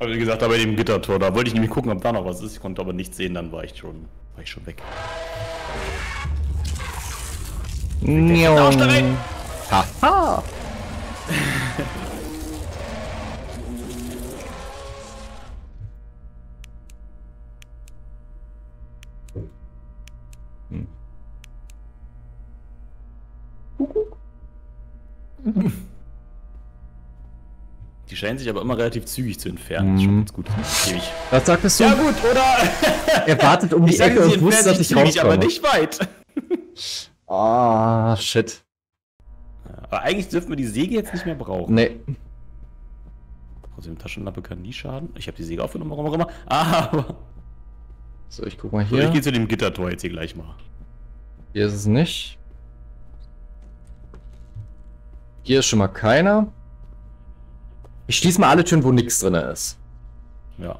Aber wie gesagt, da bei dem Gittertor, da wollte ich nämlich gucken, ob da noch was ist. Ich konnte aber nichts sehen, dann war ich schon, war ich schon weg. Haha! hm. Die scheinen sich aber immer relativ zügig zu entfernen. Mm. Das ist schon ganz gut. Ewig. Was sagtest du? Ja gut, oder? Er wartet um die Ecke und wusste, dass ich rauskomme. Aber nicht weit. Ah, oh, shit. Aber eigentlich dürfen wir die Säge jetzt nicht mehr brauchen. Nee. Trotzdem, Taschenlampe kann nie schaden. Ich habe die Säge aufgenommen, warum auch immer. Aber... So, ich guck mal hier. So, ich gehe zu dem Gittertor jetzt hier gleich mal. Hier ist es nicht. Hier ist schon mal keiner. Ich schließe mal alle Türen, wo nichts drin ist. Ja.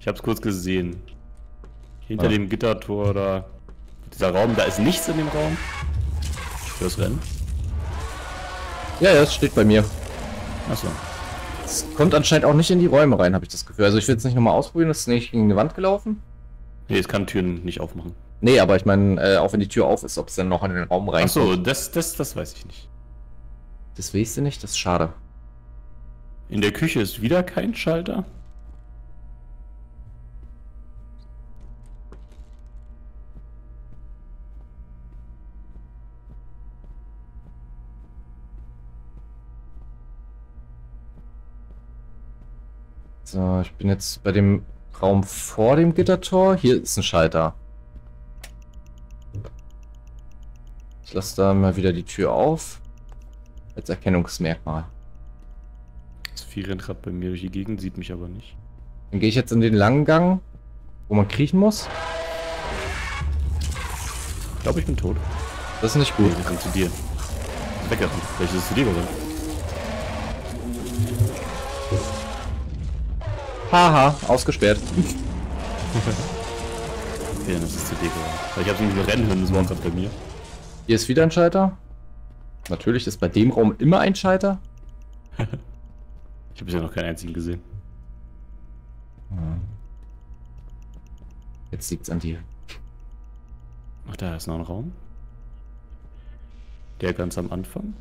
Ich hab's kurz gesehen. Hinter ah. dem Gittertor da. Dieser Raum, da ist nichts in dem Raum. Ich höre das Rennen. Ja, ja, es steht bei mir. Achso. Es kommt anscheinend auch nicht in die Räume rein, habe ich das Gefühl. Also ich will es nicht nochmal ausprobieren, das ist nicht gegen die Wand gelaufen. Nee, es kann Türen nicht aufmachen. Nee, aber ich meine, äh, auch wenn die Tür auf ist, ob es dann noch in den Raum reinkommt. Achso, das, das, das weiß ich nicht. Das weißt du nicht? Das ist schade. In der Küche ist wieder kein Schalter. So, ich bin jetzt bei dem Raum vor dem Gittertor. Hier ist ein Schalter. Ich lasse da mal wieder die Tür auf. Als Erkennungsmerkmal. Das Vieh rennt gerade bei mir durch die Gegend, sieht mich aber nicht. Dann gehe ich jetzt in den langen Gang, wo man kriechen muss. Ich glaube, ich bin tot. Das ist nicht gut. Ich kann zu dir. Wegrennen. Vielleicht ist es zu dir gegangen. Haha, ausgesperrt. Okay, das ist zu dick. Weil ich habe irgendwie rennen hören, das war gerade bei mir. Hier ist wieder ein Schalter. Natürlich ist bei dem Raum immer ein Schalter. Ich habe bisher noch keinen einzigen gesehen. Jetzt liegt's an dir. Ach, da ist noch ein Raum. Der ganz am Anfang.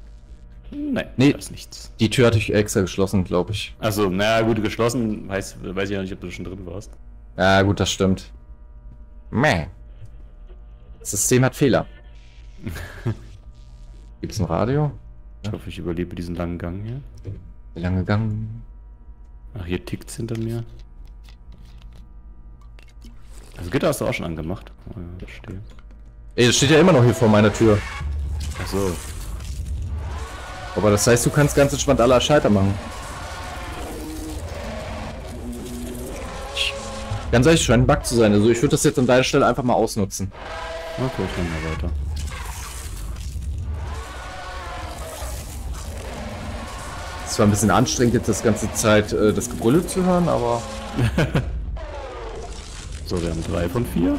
Nein, nee, da ist nichts. Die Tür hatte ich extra geschlossen, glaube ich. Achso, na gut, geschlossen. Weiß, weiß ich ja nicht, ob du schon drin warst. Ja, gut, das stimmt. Meh. Das System hat Fehler. Gibt's ein Radio? Ich hoffe, ich überlebe diesen langen Gang hier. Der lange Gang. Ach, hier tickt's hinter mir. Das Gitter hast du auch schon angemacht. Oh, ja, das steht. Ey, das steht ja immer noch hier vor meiner Tür. Achso. Aber das heißt, du kannst ganz entspannt alle Schalter machen. Ganz ehrlich, scheint ein Bug zu sein. Also ich würde das jetzt an deiner Stelle einfach mal ausnutzen. Okay, ich renn mal weiter. Es war ein bisschen anstrengend, jetzt das ganze Zeit äh, das Gebrülle zu hören, aber... So, wir haben drei von vier.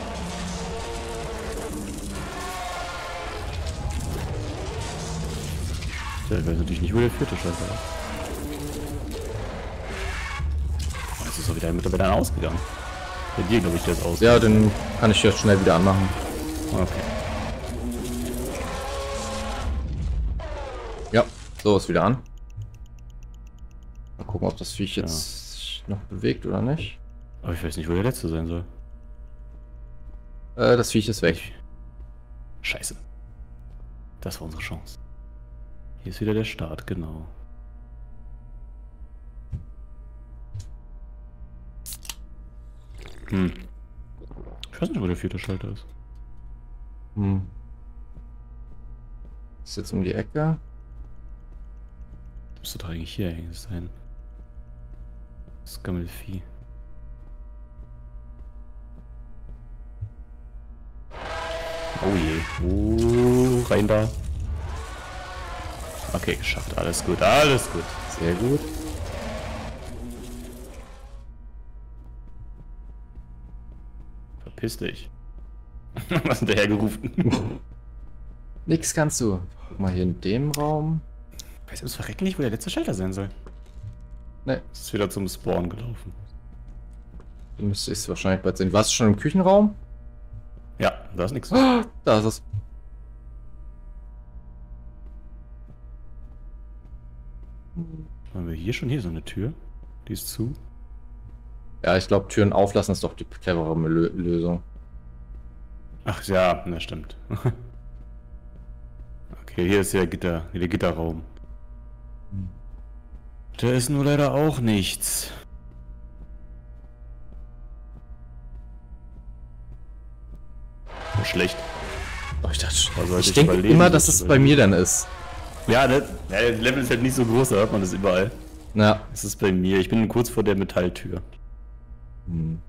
Ich weiß natürlich nicht, wo der vierte Schalter ist. Jetzt ist doch wieder ein Mitarbeiter ausgegangen. Bei dir, glaube ich, der ist aus. Ja, den kann ich jetzt schnell wieder anmachen. Okay. Ja, so ist wieder an. Mal gucken, ob das Viech jetzt ja. noch bewegt oder nicht. Aber ich weiß nicht, wo der letzte sein soll. Äh, das Viech ist weg. Scheiße. Das war unsere Chance. Hier ist wieder der Start, genau. Hm. Ich weiß nicht, wo der vierte Schalter ist. Hm. Ist jetzt um die Ecke. Das müsste doch eigentlich hier eigentlich sein. Das Gammelvieh. Oh je. Oh, rein da. Okay, geschafft. Alles gut, alles gut. Sehr gut. Verpiss dich. Was hinterher gerufen? Nix kannst du. Guck mal hier in dem Raum. Ich weiß ums Verrecken nicht, wo der letzte Schalter sein soll. Ne. Es ist wieder zum Spawn gelaufen. Du müsstest wahrscheinlich bald sehen. Warst du schon im Küchenraum? Ja, da ist nichts. Da ist es. Haben wir hier schon hier so eine Tür? Die ist zu. Ja, ich glaube, Türen auflassen ist doch die clevere Lö Lösung. Ach ja, na stimmt. Okay, hier ist ja Gitter, der Gitterraum. Hm. Da ist nur leider auch nichts. Oh, schlecht. Oh, ich dachte schon. Ich denke immer, dass es bei mir dann ist. Ja, das, ja, das Level ist halt nicht so groß, da hört man das überall. Ja. Das ist bei mir. Ich bin kurz vor der Metalltür. Hm.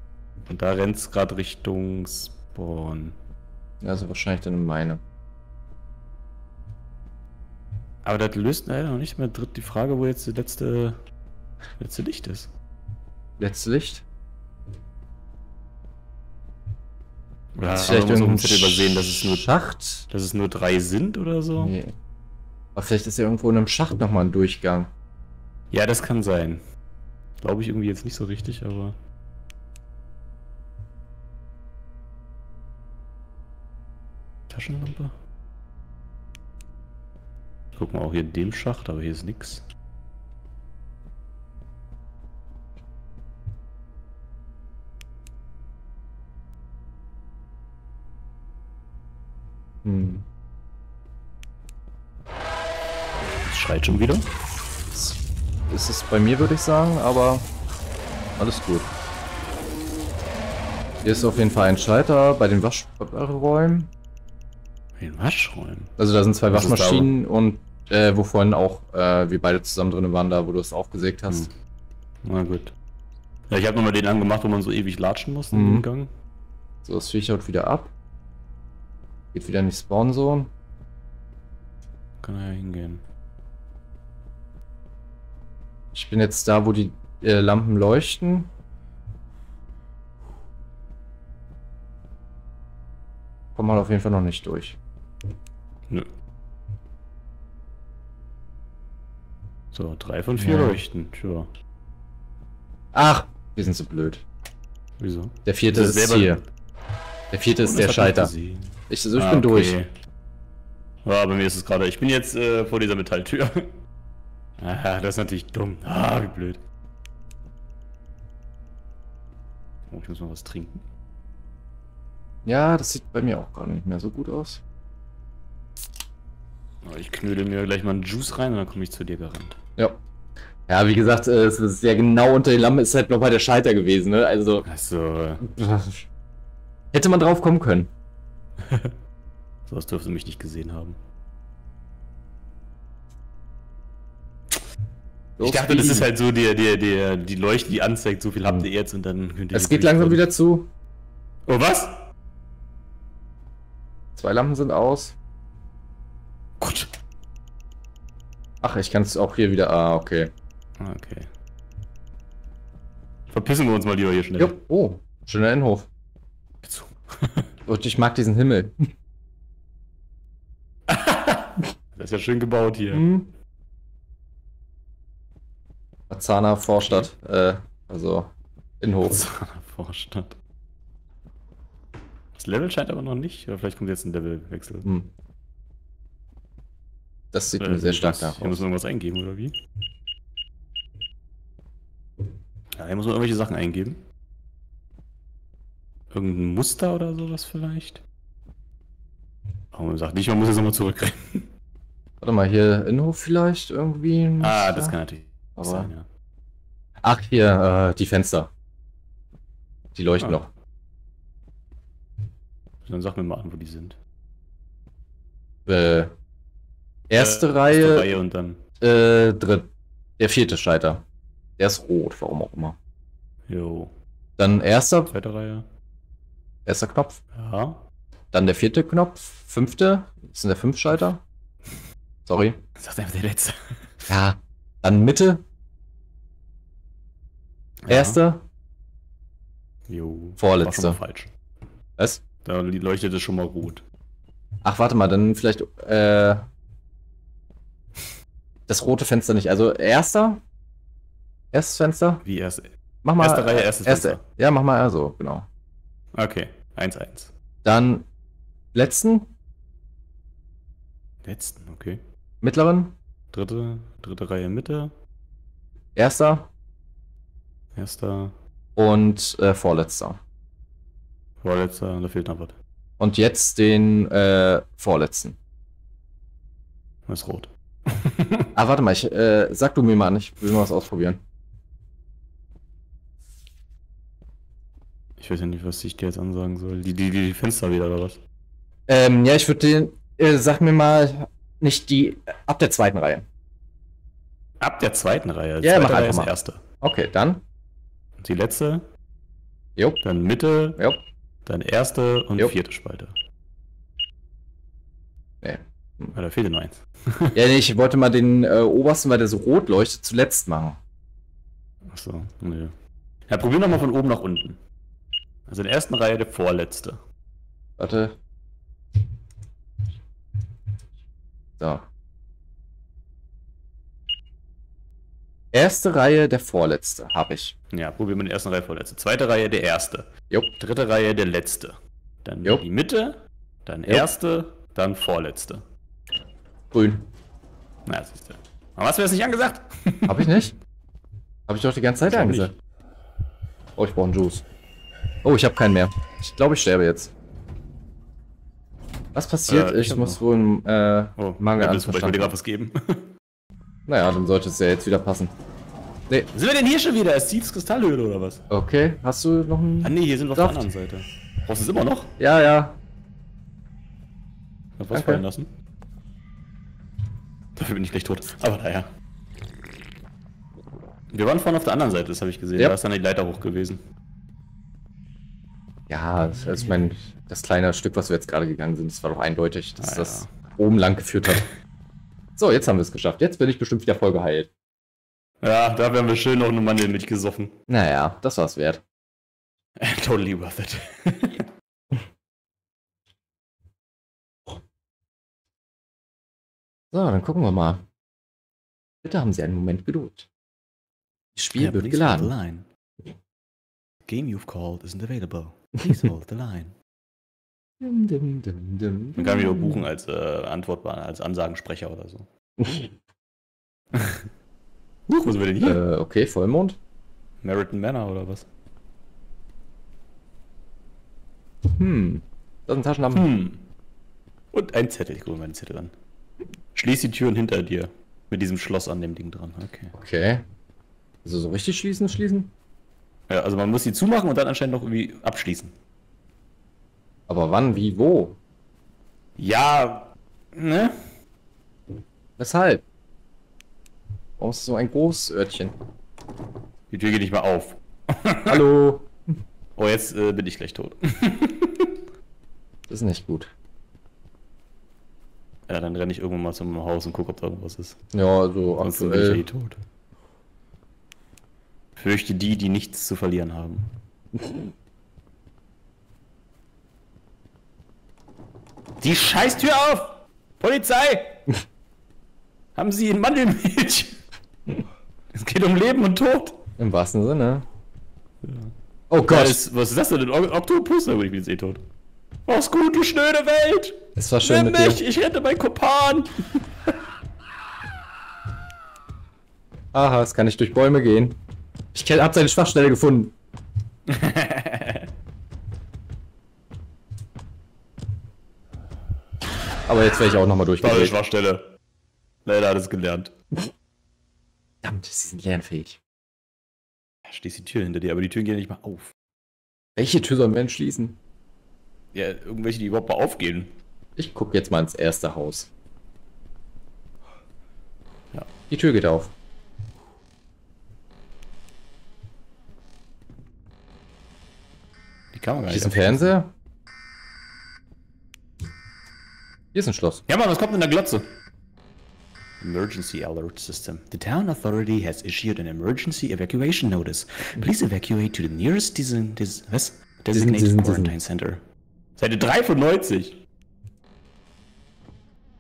Und da rennt es gerade Richtung Spawn. Also wahrscheinlich dann meine. Aber das löst leider noch nicht mehr die Frage, wo jetzt das letzte, letzte Licht ist. Letzte Licht? Oder hast du vielleicht irgendeinen Zettel übersehen, dass es nur Schacht? Dass es nur drei sind oder so? Nee. Aber vielleicht ist ja irgendwo in einem Schacht nochmal ein Durchgang. Ja, das kann sein. Glaube ich irgendwie jetzt nicht so richtig, aber... Taschenlampe. Gucken wir auch hier in dem Schacht, aber hier ist nichts. Hm. Das schreit schon wieder. Das ist es bei mir, würde ich sagen, aber alles gut. Hier ist auf jeden Fall ein Schalter bei den Waschräumen. Bei den Waschräumen? Also da sind zwei das Waschmaschinen und äh, wo vorhin auch äh, wir beide zusammen drin waren, da wo du es aufgesägt hast. Hm. Na gut. Ja, ich habe nochmal den angemacht, wo man so ewig latschen muss im hm. Gang. So, das Viech haut wieder ab. Geht wieder in die Spawn-Zone. Kann er ja hingehen. Ich bin jetzt da, wo die äh, Lampen leuchten. Kommt man auf jeden Fall noch nicht durch. Nö. So, drei von vier ja. leuchten. Tja. Ach, wir sind so blöd. Wieso? Der vierte ist, ist hier. Der vierte ist der Schalter. Ich, also ich ah, bin okay. durch. Ja, bei mir ist es gerade. Ich bin jetzt äh, vor dieser Metalltür. Ah, das ist natürlich dumm. Ah, wie blöd. Oh, ich muss mal was trinken. Ja, das sieht bei mir auch gerade nicht mehr so gut aus. Ich knödel mir gleich mal einen Juice rein und dann komme ich zu dir gerannt. Ja. Ja, wie gesagt, es ist ja genau unter den Lampen, ist halt nochmal der Schalter gewesen, ne? Also. Ach so. Hätte man drauf kommen können. So was dürfte mich nicht gesehen haben. Ich dachte, das ist halt so der, der, der, die Leuchte, die anzeigt, so viel habt ihr jetzt und dann könnt ihr. Es geht langsam wieder zu. Oh, was? Zwei Lampen sind aus. Gut. Ach, ich kann es auch hier wieder. Ah, okay. Okay. Verpissen wir uns mal lieber hier schnell. Jo. Oh, schöner Innenhof. Und ich mag diesen Himmel. Das ist ja schön gebaut hier. Mhm. Azana Vorstadt. Äh, also Innenhof. Azana Vorstadt. Das Level scheint aber noch nicht. Oder vielleicht kommt jetzt ein Levelwechsel. Hm. Das sieht äh, mir sehr stark nach aus. Hier muss man irgendwas eingeben, oder wie? Ja, hier muss man irgendwelche Sachen eingeben. Irgendein Muster oder sowas vielleicht? Aber man sagt nicht, man muss jetzt nochmal zurückrennen. Warte mal, hier Innenhof vielleicht irgendwie? Ah, das kann natürlich aber sein, ja. Ach, hier, äh, die Fenster. Die leuchten noch. Ah. Dann sag mir mal an, wo die sind. Äh, erste äh, Reihe, erste Reihe und dann äh, dritt, der vierte Schalter. Der ist rot, warum auch immer. Jo. Dann erster. Zweite Reihe. Erster Knopf. Ja. Dann der vierte Knopf. Fünfte. Das sind der fünf Schalter. Sorry. Das ist einfach der letzte. Ja. Dann Mitte. Ja. Erste. Jo. Vorletzte. War schon mal falsch. Was? Da leuchtet es schon mal rot. Ach, warte mal, dann vielleicht äh, das rote Fenster nicht. Also erster? Erstes Fenster? Wie erst? Mach mal, erste Reihe, erstes erste, Fenster. Ja, mach mal also, genau. Okay, eins eins. Dann letzten? Letzten, okay. Mittleren? Dritte, dritte Reihe Mitte. Erster? Erster. Und äh, vorletzter. Vorletzter, da fehlt noch was. Und jetzt den äh, vorletzten. Das ist rot. Ah, warte mal, ich, äh, sag du mir mal an, ich will mal was ausprobieren. Ich weiß ja nicht, was ich dir jetzt ansagen soll. Die, die, die Fenster wieder oder was? Ähm, ja, ich würde den, äh, sag mir mal, nicht die, ab der zweiten Reihe. Ab der zweiten Reihe? Die ja, zweite mach Reihe einfach ist mal. Erste. Okay, dann. Und die letzte? Jo. Dann Mitte? Jo. Dann erste und Jupp. vierte Spalte. Nee. Ja, da fehlt nur eins. Ja, nee, ich wollte mal den äh, obersten, weil der so rot leuchtet, zuletzt machen. Achso, nee. Ja, probier nochmal von oben nach unten. Also in der ersten Reihe der vorletzte. Warte. So. Erste Reihe der vorletzte, habe ich. Ja, probieren wir die erste Reihe vorletzte. Zweite Reihe der erste. Jo. Dritte Reihe der letzte. Dann jo. Die Mitte, Dann ja. erste, dann vorletzte. Grün. Na, siehst du. Aber hast du mir das nicht angesagt? Hab ich nicht. Hab ich doch die ganze Zeit ich angesagt. Oh, ich brauche einen Juice. Oh, ich habe keinen mehr. Ich glaube, ich sterbe jetzt. Was passiert? Äh, ich ich muss noch. wohl einen äh, oh, Mangel an Verstand. Ich wollte dir gerade was geben. Naja, dann sollte es ja jetzt wieder passen. Nee. Sind wir denn hier schon wieder? Ist Steve's Kristallhöhle oder was? Okay, hast du noch einen... Ah nee, hier sind wir auf Saft. der anderen Seite. Brauchst du es immer noch? Ja, ja. Ich hab was fallen lassen. Dafür bin ich gleich tot. Aber naja. Wir waren vorhin auf der anderen Seite, das habe ich gesehen. Yep. Da ist dann die Leiter hoch gewesen. Ja, das, also ich meine, das kleine Stück, was wir jetzt gerade gegangen sind, das war doch eindeutig, dass ah, das ja. oben lang geführt hat. So, jetzt haben wir es geschafft. Jetzt bin ich bestimmt wieder voll geheilt. Ja, da werden wir schön noch eine Mandel mitgesoffen. Naja, das war's wert. Totally worth it. So, dann gucken wir mal. Bitte haben Sie einen Moment Geduld. Das Spiel wird geladen. Game you've called isn't available. Please hold the line. Dum, dum, dum, dum, Man kann mich auch buchen als äh, Antwort, als Ansagensprecher oder so. Huch, was sind wir denn hier? Äh, okay, Vollmond. Meriton Manor oder was? Hm. Das ist ein Taschenlampe. Hm. Und ein Zettel. Ich gucke mir den Zettel an. Schließ die Türen hinter dir. Mit diesem Schloss an dem Ding dran. Okay. Okay. Also so richtig schließen, schließen? Ja, also man muss sie zumachen und dann anscheinend noch irgendwie abschließen. Aber wann, wie, wo? Ja, ne? Weshalb? Warum ist so ein großes Örtchen? Die Tür geht nicht mehr auf. Hallo? Oh, jetzt äh, bin ich gleich tot. Das ist nicht gut. Ja, dann renne ich irgendwann mal zum Haus und gucke, ob da irgendwas ist. Ja, also Sonst aktuell... bin ich eh tot. Fürchte die, die nichts zu verlieren haben. Die Scheißtür auf! Polizei! Haben Sie in Mandelmilch? Es geht um Leben und Tod. Im wahrsten Sinne. Ja. Oh Gott. Ist, was ist das denn? Ein Oktopus? Da bin ich jetzt eh tot. Mach's gut, du schnöde Welt! Es war schön Nimm mit mich, dir. ich rette meinen Kopan! Aha, es kann nicht durch Bäume gehen. Ich hab seine Schwachstelle gefunden. Aber jetzt werde ich auch nochmal durchgehen. Tolle Schwachstelle. Leider hat es gelernt. Verdammt, sie sind lernfähig. Da schließt die Tür hinter dir, aber die Türen gehen nicht mal auf. Welche Tür sollen wir denn schließen? Ja, irgendwelche, die überhaupt mal aufgehen. Ich gucke jetzt mal ins erste Haus. Ja. Die Tür geht auf. Die kann man gar nicht. Hier ist ein Fernseher. Hier ist ein Schloss. Ja, Mann, was kommt denn in der Glotze? Emergency Alert System. The town authority has issued an emergency evacuation notice. Please evacuate to the nearest design, des, was? designated diesen, diesen, quarantine diesen. center. Seite dreiundneunzig.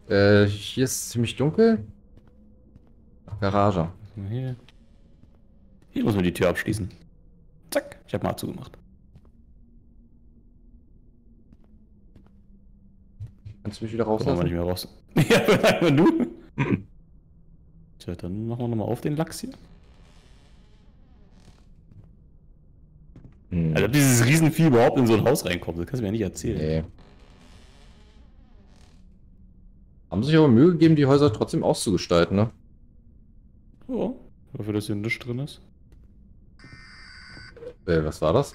Äh, hier ist ziemlich dunkel. Garage. Hier, hier muss man die Tür abschließen. Zack, ich hab mal zugemacht. Kannst du mich wieder rauslassen? Komm, nicht mehr raus. Ja, einfach du. Tja, dann machen wir nochmal auf den Lachs hier. Hm. Also ob dieses Riesenvieh überhaupt in so ein Haus reinkommt, das kannst du mir ja nicht erzählen. Nee. Haben sich aber Mühe gegeben, die Häuser trotzdem auszugestalten, ne? Ja, dafür, dass hier ein Tisch drin ist. Äh, was war das?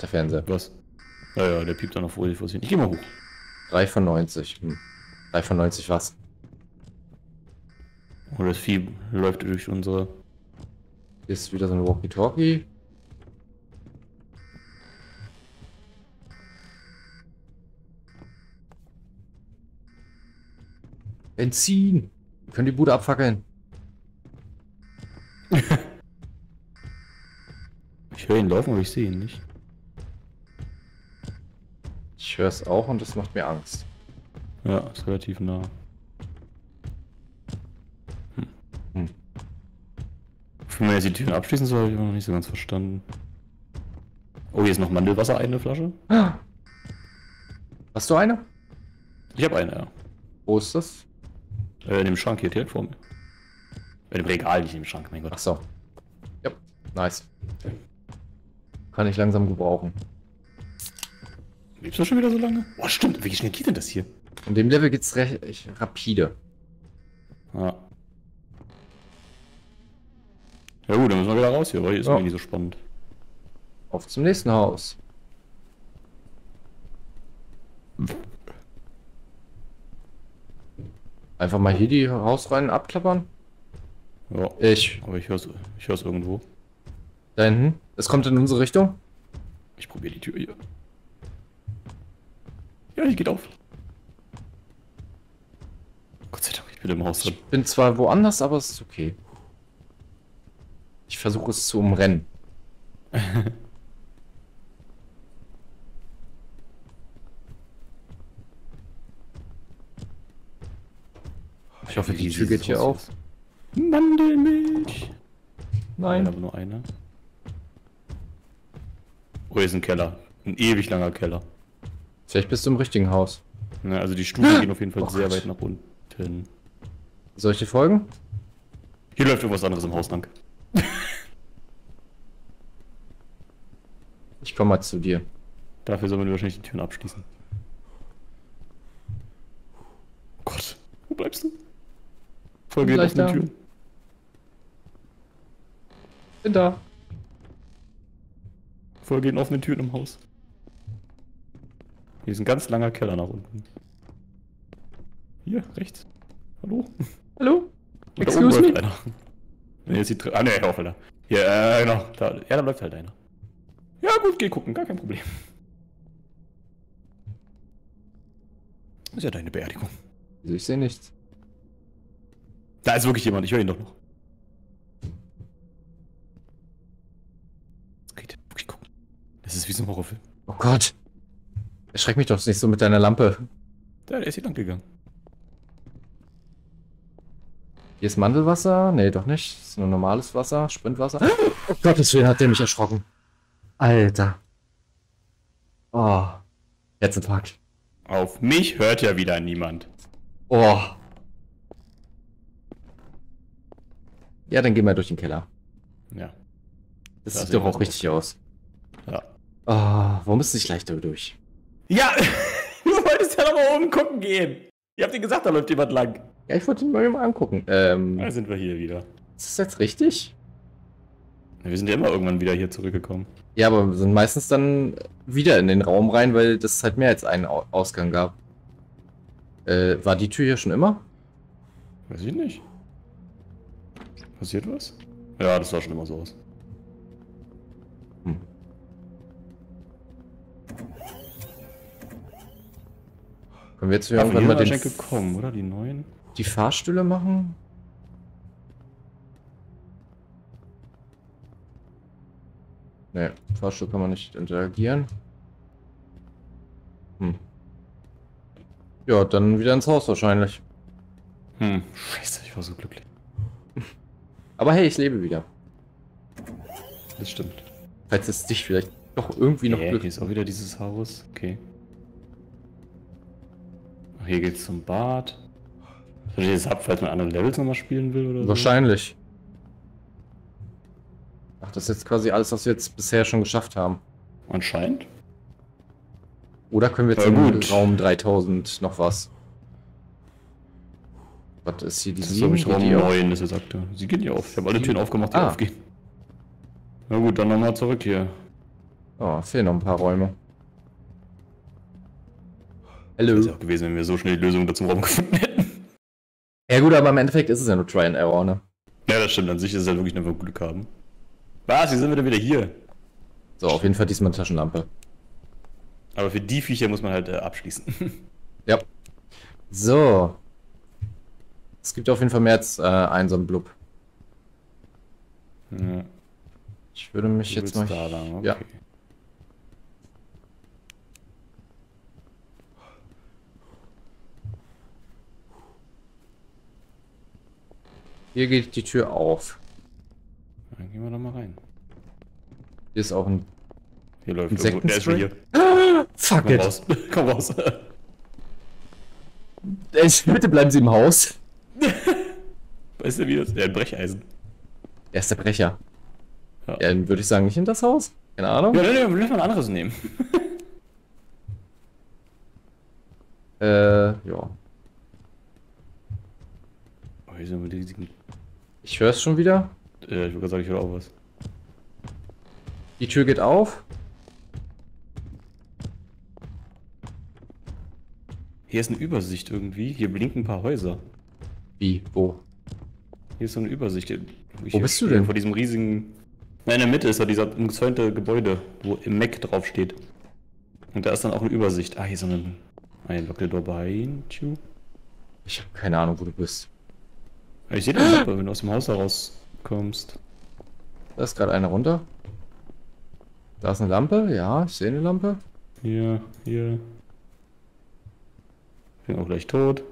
Der Fernseher. Was? Naja, der piept dann auf Uli vor sich hin. Ich geh mal hoch. drei von neunzig. Hm. drei von neunzig was? Oh, das Vieh läuft durch unsere... Ist wieder so ein Walkie-Talkie. Benzin! Wir können die Bude abfackeln. Ich höre ihn laufen, aber ich sehe ihn nicht. Ich höre es auch und das macht mir Angst. Ja, ist relativ nah. Hm. Hm. Wenn man jetzt die Türen abschließen soll, habe ich noch nicht so ganz verstanden. Oh, hier ist noch Mandelwasser, eine Flasche. Hast du eine? Ich habe eine, ja. Wo ist das? Äh, in dem Schrank hier direkt vor mir. In dem Regal, nicht in dem Schrank, mein Gott. Ach so. Ja, nice. Kann ich langsam gebrauchen. Lebst du schon wieder so lange? Oh, stimmt. Wie schnell geht denn das hier? In dem Level geht's recht rapide. Ja. Ja gut, dann müssen wir wieder raus hier, weil hier ist mir nicht so spannend. Auf zum nächsten Haus. Einfach mal hier die Hausreihen abklappern. Ja, ich. Aber ich hör's, ich hör's irgendwo. Da hinten? Es kommt in unsere Richtung. Ich probiere die Tür hier. Ja, die geht auf. Gott sei Dank, ich bin im Haus drin. Ich bin zwar woanders, aber es ist okay. Ich versuche es zu umrennen. Ich hoffe, die Tür geht hier auf. Mandelmilch! Nein. Nein, aber nur eine. Oh, hier ist ein Keller. Ein ewig langer Keller. Vielleicht bist du im richtigen Haus. Na, also die Stufen ah. gehen auf jeden Fall oh sehr Gott. weit nach unten. Soll ich dir folgen? Hier läuft irgendwas anderes im Haus lang. Ich komme mal zu dir. Dafür sollen wir wahrscheinlich die Türen abschließen. Oh Gott, wo bleibst du? Folge dir auf die Türen. Bin da. Folge den offenen Türen im Haus. Hier ist ein ganz langer Keller nach unten. Hier, rechts. Hallo? Hallo? Und Excuse me? Einer. Nee, jetzt die ah, ne, auf, Alter. Hier, äh, genau. Da, ja, da läuft halt einer. Ja, gut, geh gucken, gar kein Problem. Das ist ja deine Beerdigung. Also ich sehe nichts. Da ist wirklich jemand, ich höre ihn doch noch. Das geht ja wirklich gucken. Das ist wie so ein Horrorfilm. Oh Gott. Erschreck mich doch nicht so mit deiner Lampe. Ja, der ist hier lang gegangen. Hier ist Mandelwasser. Nee, doch nicht. Das ist nur normales Wasser, Sprintwasser. Oh Gottes Willen, hat der mich erschrocken. Alter. Oh. Herzinfarkt. Auf mich hört ja wieder niemand. Oh. Ja, dann gehen wir durch den Keller. Ja. Das, das sieht doch auch richtig aus. Ja. Oh, warum ist es nicht leichter durch? Ja, du wolltest ja nochmal oben gucken gehen. Ihr habt dir gesagt, da läuft jemand lang. Ja, ich wollte ihn mal angucken. Ähm, da sind wir hier wieder. Ist das jetzt richtig? Wir sind ja immer irgendwann wieder hier zurückgekommen. Ja, aber wir sind meistens dann wieder in den Raum rein, weil das halt mehr als einen Ausgang gab. Äh, war die Tür hier schon immer? Weiß ich nicht. Passiert was? Ja, das sah schon immer so aus. Hm. Können wir jetzt hier irgendwann mal den... F gekommen, oder? Die neuen? Die Fahrstühle machen? Ne, Fahrstuhl kann man nicht interagieren. Hm. Ja, dann wieder ins Haus wahrscheinlich. Hm, scheiße, ich war so glücklich. Aber hey, ich lebe wieder. Das stimmt. Falls es dich vielleicht doch irgendwie noch yeah, glücklich ist. Hier ist auch wieder dieses Haus, okay. Hier geht's zum Bad. Soll ich das ab, falls man andere Levels nochmal spielen will oder so? Wahrscheinlich. Ach, das ist jetzt quasi alles, was wir jetzt bisher schon geschafft haben. Anscheinend. Oder können wir jetzt im Raum dreitausend noch was? Was ist hier die sieben? Das ist Raum neun, das er sagte. Sie gehen hier auf. Ich habe alle Türen aufgemacht, die ah. aufgehen. Na gut, dann nochmal zurück hier. Oh, fehlen noch ein paar Räume. Hallo. Das wäre auch gewesen, wenn wir so schnell die Lösung dazu Raum gefunden hätten. Ja gut, aber im Endeffekt ist es ja nur Try and Error, ne? Ja, das stimmt. An sich ist es ja halt wirklich nur Glück haben. Was? Wie sind wir denn wieder hier? So, auf jeden Fall diesmal eine Taschenlampe. Aber für die Viecher muss man halt äh, abschließen. Ja. So. Es gibt auf jeden Fall mehr als äh, einen so einen Blub. Ja. Ich würde mich du jetzt mal... Da lang, okay. Ja. Hier geht die Tür auf. Dann gehen wir noch mal rein. Hier ist auch ein... Hier läuft Insekten. Der ist schon hier. Ah, fuck it. Komm raus. Komm raus. Bitte bleiben Sie im Haus. Weißt du, wie das ist? Der hat ein Brecheisen. Er ist der Brecher. Ja. Ja, dann würde ich sagen, nicht in das Haus? Keine Ahnung. Ja, dann müssen wir ein anderes nehmen. äh, ja. Ich höre es schon wieder. Äh, ich würde sagen, ich höre auch was. Die Tür geht auf. Hier ist eine Übersicht irgendwie. Hier blinken ein paar Häuser. Wie? Wo? Hier ist so eine Übersicht. Ich Wo bist du denn? Vor diesem riesigen... Nein, in der Mitte ist ja dieser umzäunte Gebäude, wo im Mac drauf steht. Und da ist dann auch eine Übersicht. Ah, hier ist so eine... Ein Lockdoor bei... Ich habe keine Ahnung, wo du bist. Ich sehe das aber, wenn du aus dem Haus herauskommst. Da ist gerade einer runter. Da ist eine Lampe. Ja, ich sehe eine Lampe. Hier, hier. Ich bin auch gleich tot.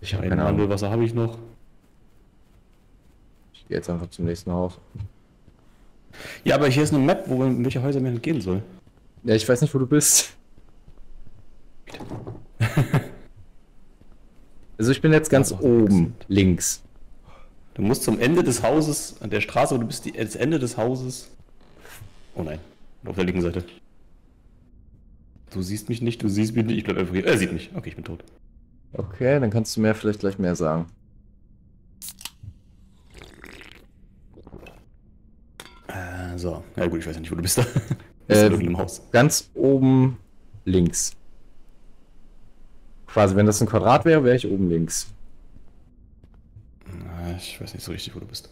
Ich habe keine Ahnung. Wasser habe ich noch. Ich gehe jetzt einfach zum nächsten Haus. Ja, aber hier ist eine Map, wo man in welche Häuser man gehen soll. Ja, ich weiß nicht, wo du bist. Also ich bin jetzt ganz oben, links. Du musst zum Ende des Hauses, an der Straße, aber du bist die, das Ende des Hauses. Oh nein, auf der linken Seite. Du siehst mich nicht, du siehst mich nicht, ich bleib einfach hier. Er sieht mich, okay, ich bin tot. Okay, dann kannst du mir vielleicht gleich mehr sagen. Äh, so, ja gut, ich weiß ja nicht, wo du bist da. Bist äh, in irgendeinem Haus. Ganz oben, links. Quasi, wenn das ein Quadrat wäre, wäre ich oben links. Na, ich weiß nicht so richtig, wo du bist.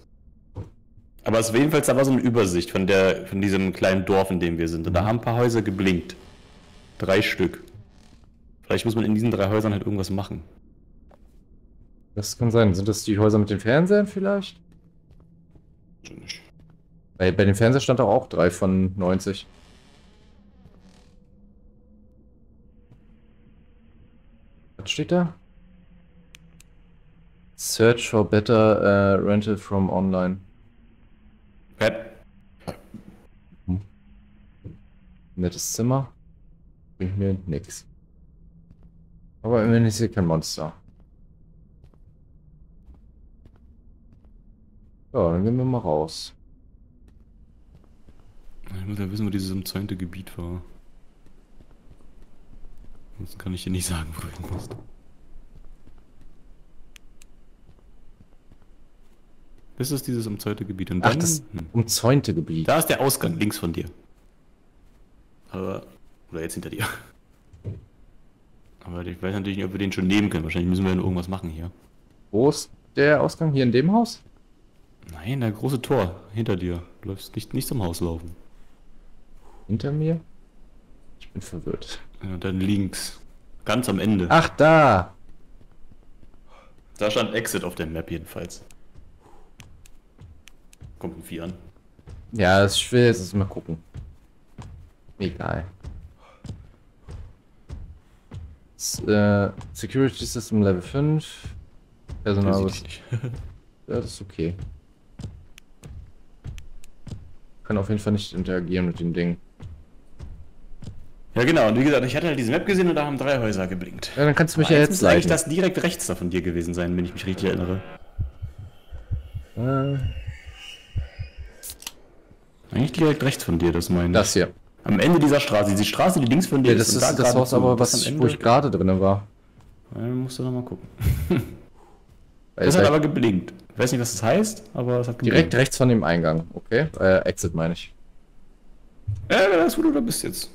Aber es war jedenfalls, da war so eine Übersicht von, der, von diesem kleinen Dorf, in dem wir sind. Und da haben ein paar Häuser geblinkt. Drei Stück. Vielleicht muss man in diesen drei Häusern halt irgendwas machen. Das kann sein. Sind das die Häuser mit den Fernsehern vielleicht? Nicht. Bei, bei den Fernsehern stand doch auch drei von neunzig. Was steht da? Search for better uh, rental from online. Hm. Nettes Zimmer. Bringt mir nix. Aber immerhin ist hier kein Monster. Ja, dann gehen wir mal raus. Ich muss ja wissen, wo dieses umzäunte Gebiet war. Sonst kann ich dir nicht sagen, wo du hin musst. Das ist dieses umzäunte Gebiet. Und dann, ach, das hm. umzäunte Gebiet. Da ist der Ausgang, links von dir. Aber, oder jetzt hinter dir. Aber ich weiß natürlich nicht, ob wir den schon nehmen können. Wahrscheinlich müssen wir dann irgendwas machen hier. Wo ist der Ausgang? Hier in dem Haus? Nein, der große Tor hinter dir. Du läufst nicht, nicht zum Haus laufen. Hinter mir? Ich bin verwirrt. Ja, dann links. Ganz am Ende. Ach, da! Da stand Exit auf der Map jedenfalls. Kommt ein Vieh an. Ja, ich will jetzt mal gucken. Egal. S äh, Security System Level fünf. Personal. Das ja, das ist okay. Kann auf jeden Fall nicht interagieren mit dem Ding. Ja genau, und wie gesagt, ich hatte halt diese Map gesehen und da haben drei Häuser geblinkt. Ja, dann kannst du mich aber ja jetzt muss leiten. Eigentlich das direkt rechts da von dir gewesen sein, wenn ich mich richtig erinnere. Äh. Eigentlich direkt rechts von dir, das meine ich. Das hier. Am Ende dieser Straße, die Straße, die links von dir ja, das ist. Das ist das Haus, aber was, wo ich gerade drin war. Ja, dann musst du nochmal gucken. Es hat aber geblinkt. Ich weiß nicht, was das heißt, aber es hat geblinkt. Direkt rechts von dem Eingang, okay? Äh, Exit meine ich. Ja, das ist, wo du da bist jetzt.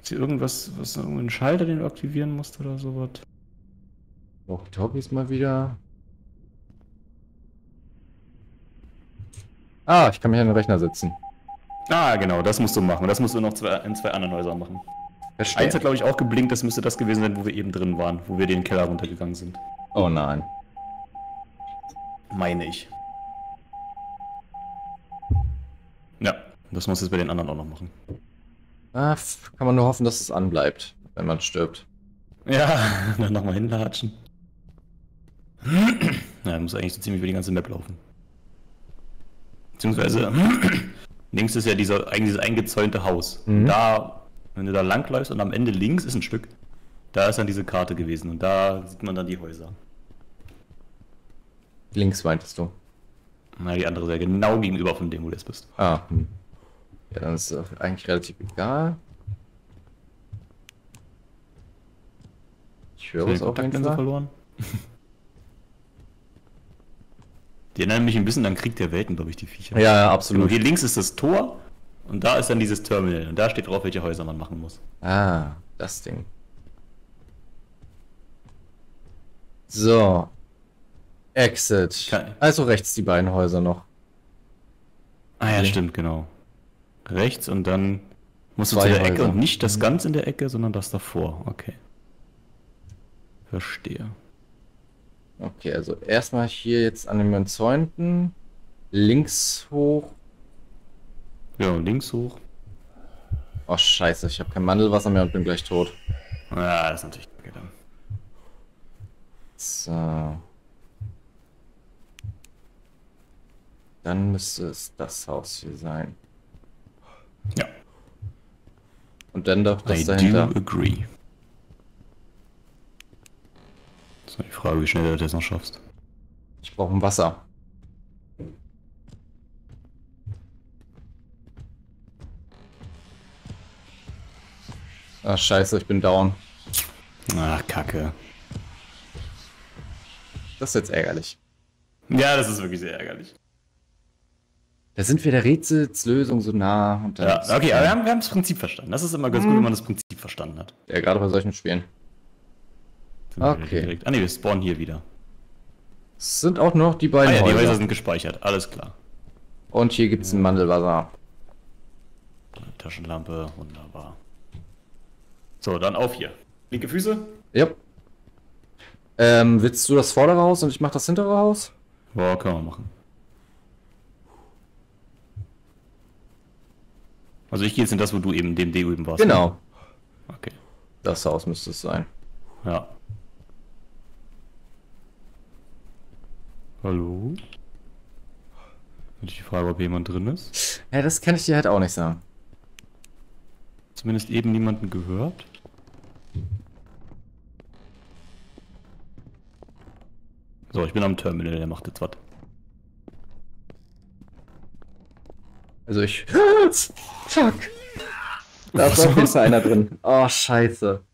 Ist hier irgendwas, was irgendein Schalter, den du aktivieren musst oder sowas? Auch Talkies mal wieder. Ah, ich kann mich an den Rechner setzen. Ah, genau, das musst du machen. Das musst du noch zwei, in zwei anderen Häusern machen. Verstehe. Eins hat, glaube ich, auch geblinkt. Das müsste das gewesen sein, wo wir eben drin waren, wo wir den Keller runtergegangen sind. Oh nein. Meine ich. Ja, das musst du jetzt bei den anderen auch noch machen. Ah, kann man nur hoffen, dass es anbleibt, wenn man stirbt. Ja, dann nochmal hinlatschen. Na, muss eigentlich so ziemlich über die ganze Map laufen. Beziehungsweise links ist ja dieser, eigentlich dieses eingezäunte Haus. Mhm. Da Wenn du da langläufst und am Ende links ist ein Stück, da ist dann diese Karte gewesen und da sieht man dann die Häuser. Links meintest du? Na, die andere Seite, genau gegenüber von dem, wo du jetzt bist. Ah, hm. Ja, dann ist es eigentlich relativ egal. Ich höre es auch verloren. Die erinnern mich ein bisschen an Krieg der Welten, glaube ich, die Viecher. Ja, ja, absolut. Genau, hier links ist das Tor und da ist dann dieses Terminal und da steht drauf, welche Häuser man machen muss. Ah, das Ding. So. Exit. Kein. Also rechts die beiden Häuser noch. Ah ja, okay. Stimmt, genau. Rechts und dann musst du zu der Häuser. Ecke und nicht das ganz in der Ecke, sondern das davor. Okay. Verstehe. Okay, also erstmal hier jetzt an den Zäunten. Links hoch. Ja, links hoch. Oh scheiße, ich habe kein Mandelwasser mehr und bin gleich tot. Ja, das ist natürlich kacke dann. So. Dann müsste es das Haus hier sein. Ja. Und dann doch das I dahinter. I do agree. Das ist noch die Frage, wie schnell du das noch schaffst. Ich brauche ein Wasser. Ach scheiße, ich bin down. Ach kacke. Das ist jetzt ärgerlich. Ja, das ist wirklich sehr ärgerlich. Da sind wir der Rätselslösung so nah. Und ja, okay, aber wir haben, wir haben das Prinzip verstanden. Das ist immer ganz hm. gut, wenn man das Prinzip verstanden hat. Ja, gerade bei solchen Spielen. Sind okay. Ah ne, wir spawnen hier wieder. Es sind auch noch die beiden ah, ja, Häuser. Die Häuser sind gespeichert, alles klar. Und hier gibt es ein Mandelwasser. Taschenlampe, wunderbar. So, dann auf hier. Linke Füße? Ja. Ähm, willst du das vordere Haus und ich mach das hintere Haus? Boah, können wir machen. Also ich gehe jetzt in das, wo du eben dem D eben warst. Genau. Ne? Okay. Das Haus müsste es sein. Ja. Hallo? Wenn ich die Frage, ob jemand drin ist. Ja, das kann ich dir halt auch nicht sagen. Zumindest eben niemanden gehört. So, ich bin am Terminal, der macht jetzt was. Also ich... Fuck! Da ist auf jeden Fall einer drin. Oh, scheiße.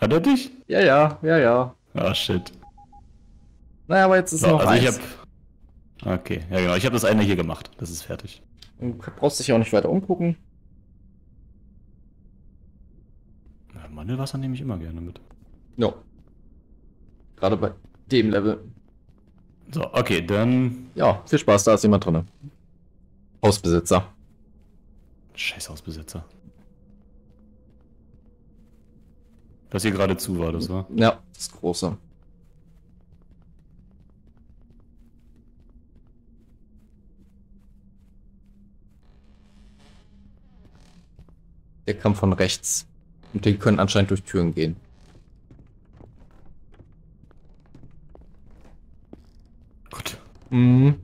Hat er dich? Ja, ja, ja, ja. Ah, shit. Naja, aber jetzt ist so, noch also eins. Ich hab... Okay, ja genau. Ich habe das eine hier gemacht. Das ist fertig. Du brauchst dich ja auch nicht weiter umgucken. Na, Mandelwasser nehme ich immer gerne mit. No. Gerade bei dem Level. So, okay, dann... Ja, viel Spaß, da ist jemand drin. Hausbesitzer. Scheiß Hausbesitzer. Das hier gerade zu war, das war? Ja, das große. Der kam von rechts. Und die können anscheinend durch Türen gehen. Gut. Mhm.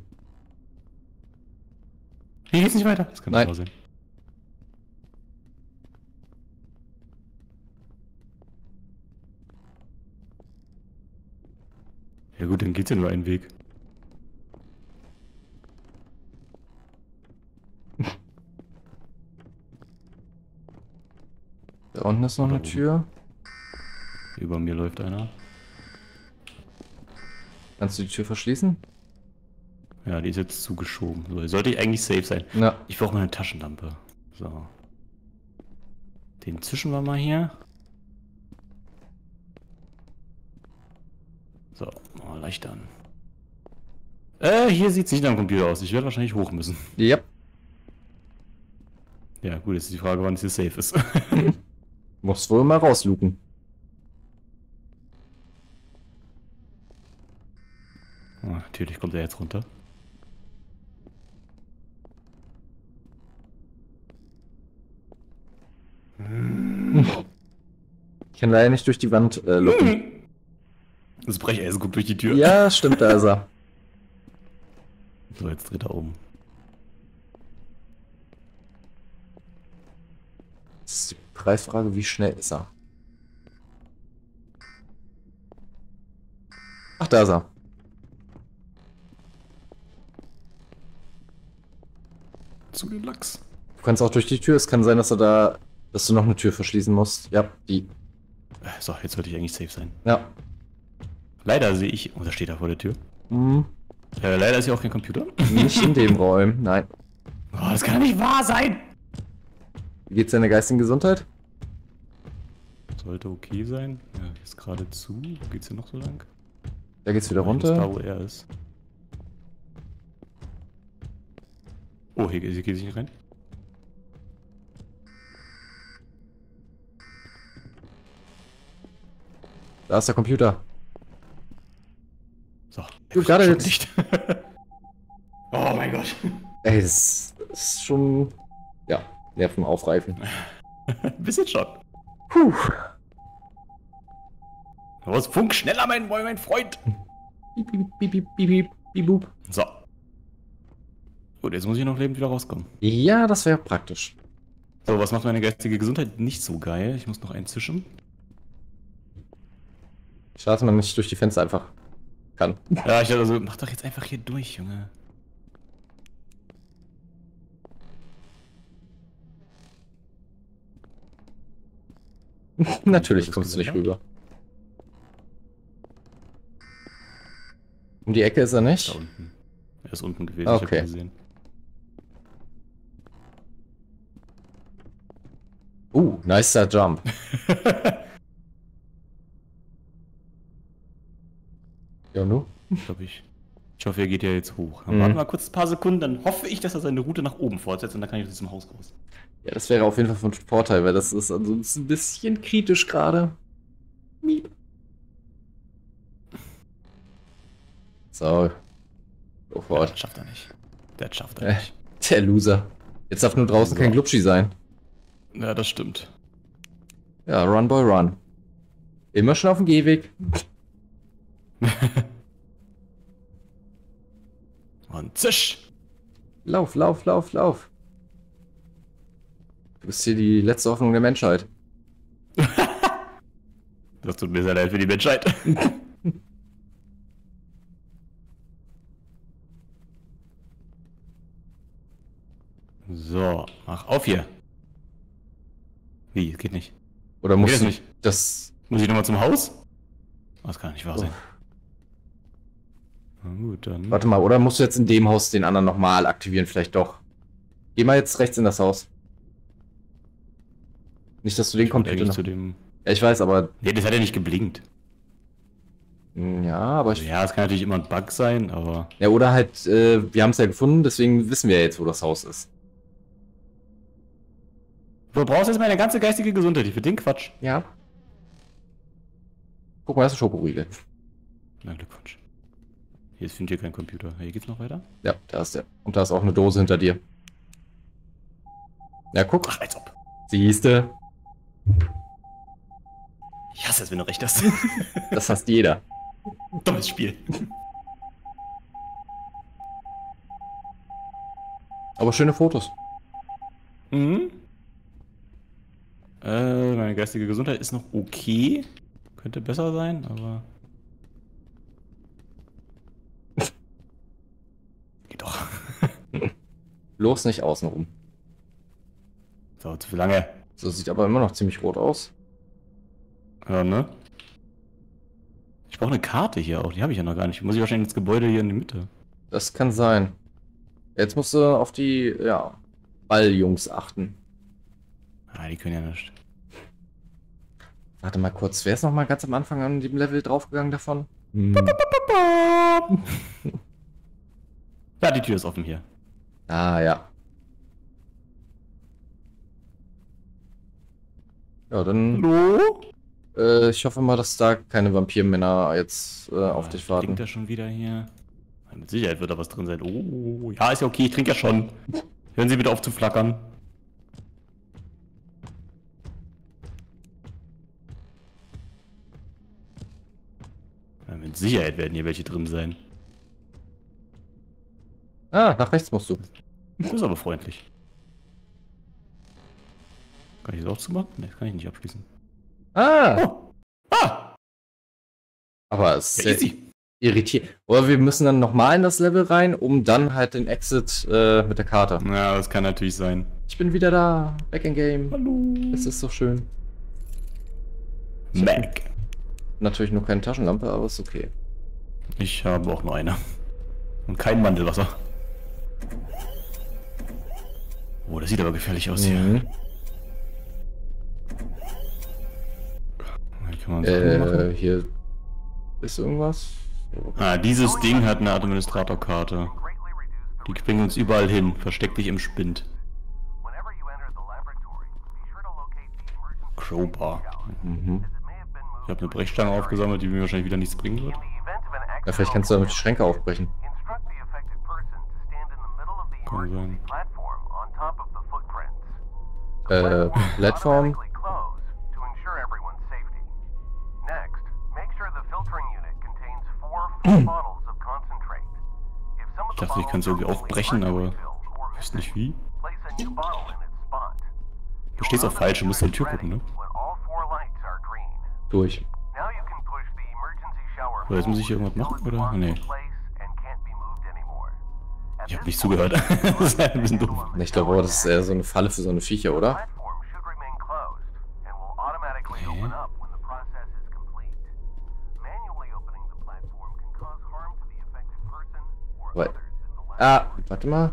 Hier geht's nicht weiter. Das kann nicht wahr sein. Ja gut, dann geht's ja nur einen Weg. Da unten ist noch da eine oben. Tür. Über mir läuft einer. Kannst du die Tür verschließen? Ja, die ist jetzt zugeschoben. So, sollte ich eigentlich safe sein. Ja. Ich brauche meine Taschenlampe. So. Den zischen wir mal hier. So, mal leicht an. Äh, hier sieht es nicht nach dem Computer aus. Ich werde wahrscheinlich hoch müssen. Ja. Yep. Ja, gut, jetzt ist die Frage, wann es hier safe ist. Muss wohl mal rausluken. Oh, natürlich kommt er jetzt runter. Ich kann leider nicht durch die Wand äh, locken. Das Brecheisen guckt durch die Tür. Ja, stimmt, da ist er. So, jetzt dreht er um. Das ist die Preisfrage, wie schnell ist er? Ach, da ist er. Zu den Lachs. Du kannst auch durch die Tür. Es kann sein, dass du da, dass du noch eine Tür verschließen musst. Ja, die. So, jetzt sollte ich eigentlich safe sein. Ja. Leider sehe ich... Oh, da steht er vor der Tür. Mhm. Ja, leider ist ja auch kein Computer. Nicht in dem Raum, nein. Oh, das kann nicht wahr sein! Wie geht's deiner geistigen Gesundheit? Sollte okay sein. Ja, jetzt gerade zu. Wo geht's hier noch so lang? Da geht's wieder runter. Da, wo er ist. Oh, hier, hier geht es nicht rein. Da ist der Computer. So. Du gerade jetzt nicht. Oh mein Gott. Ey, das ist schon... Ja, Nerven aufreifen. Bisschen schon. Puh. Was, Funk, schneller, mein, mein Freund. Piep, piep, piep, piep, piep, piep, boop. So. Gut, jetzt muss ich noch lebend wieder rauskommen. Ja, das wäre praktisch. So, was macht meine geistige Gesundheit nicht so geil? Ich muss noch einen zischen. Schade, dass man nicht durch die Fenster einfach kann. Ja, ich dachte also, mach doch jetzt einfach hier durch, Junge. Natürlich kommst du nicht rüber. Um die Ecke ist er nicht? Da unten. Er ist unten gewesen, okay. Ich hab ihn gesehen. Uh, nicer Jump. Ja, nur? Ich, ich, ich hoffe, er geht ja jetzt hoch. Dann mhm. warten wir mal kurz ein paar Sekunden, dann hoffe ich, dass er seine Route nach oben fortsetzt und dann kann ich aus diesem Haus raus. Ja, das wäre auf jeden Fall von Vorteil, weil das ist ansonsten ein bisschen kritisch gerade. So. Oh, ja, das schafft er nicht. Das schafft er äh, nicht. Der Loser. Jetzt darf nur draußen so. Kein Glubschi sein. Ja, das stimmt. Ja, Run Boy Run. Immer schon auf dem Gehweg. Und zisch! Lauf, lauf, lauf, lauf. Du bist hier die letzte Hoffnung der Menschheit. Das tut mir sehr leid für die Menschheit. So, mach auf hier. Wie, geht nicht. Oder muss ich das? Muss ich nochmal zum Haus? Das kann nicht wahr sein. Na gut, dann. Warte mal, oder musst du jetzt in dem Haus den anderen nochmal aktivieren? Vielleicht doch. Geh mal jetzt rechts in das Haus. Nicht, dass du den Computer noch... zu dem... Ja, ich weiß, aber... Nee, das hat ja nicht geblinkt. Ja, aber ich... Ja, es kann natürlich immer ein Bug sein, aber... Ja, oder halt, äh, wir haben es ja gefunden, deswegen wissen wir ja jetzt, wo das Haus ist. Du brauchst jetzt meine ganze geistige Gesundheit, ich will den Quatsch. Ja. Guck mal, das ist ein Schokoriegel. Na, Glückwunsch. Hier ist hier kein Computer. Hier geht's noch weiter? Ja, da ist der. Und da ist auch eine Dose hinter dir. Ja, guck. Ach, als ob. Siehste. Ich hasse es, wenn du recht hast. Das hasst jeder. Dummes Spiel. Aber schöne Fotos. Mhm. Äh, meine geistige Gesundheit ist noch okay. Könnte besser sein, aber... Geht doch. Bloß nicht außenrum. Dauert zu viel lange. So, sieht aber immer noch ziemlich rot aus. Ja, ne? Ich brauche eine Karte hier auch, die habe ich ja noch gar nicht. Muss ich wahrscheinlich ins Gebäude hier in die Mitte. Das kann sein. Jetzt musst du auf die, ja, Balljungs achten. Ah, die können ja nicht. Warte mal kurz, wer ist noch mal ganz am Anfang an dem Level draufgegangen davon? Hm. Ja, die Tür ist offen hier. Ah, ja. Ja, dann... Hallo? Äh, ich hoffe mal, dass da keine Vampirmänner jetzt äh, auf oh, dich warten. Trinkt er schon wieder hier? Mit Sicherheit wird da was drin sein. Oh, ja, ist ja okay, ich trinke ja schon. Hören Sie bitte auf zu flackern. Ja, mit Sicherheit werden hier welche drin sein. Ah, nach rechts musst du. Du bist aber freundlich. Kann ich das auch zumachen? Ne, das kann ich nicht abschließen. Ah! Oh. Ah! Aber es ist ja easy. Irritiert. Oder wir müssen dann nochmal in das Level rein, um dann halt den Exit äh, mit der Karte. Ja, das kann natürlich sein. Ich bin wieder da. Back in Game. Hallo. Es ist so schön. Ich Back. Natürlich nur keine Taschenlampe, aber ist okay. Ich habe auch nur eine. Und kein Mandelwasser. Oh, das sieht aber gefährlich aus hier. Mhm. Kann man äh, machen. Hier ist irgendwas. Ah, dieses Ding hat eine Administratorkarte. Die bringen uns überall hin. Versteck dich im Spind. Crowbar. Mhm. Ich habe eine Brechstange aufgesammelt, die mir wahrscheinlich wieder nichts bringen wird. Ja, vielleicht kannst du damit die Schränke aufbrechen. Kann sein. Äh, Plattform. Ich dachte, ich kann es irgendwie aufbrechen, aber ich weiß nicht wie. Du stehst auch falsch, du musst in die Tür gucken, ne? Durch. So, jetzt muss ich irgendwas machen, oder? Nee. Ich hab nicht zugehört. Das ist ein bisschen doof. Ich glaube, das ist eher so eine Falle für so eine Viecher, oder? Okay. Weil, ah, warte mal.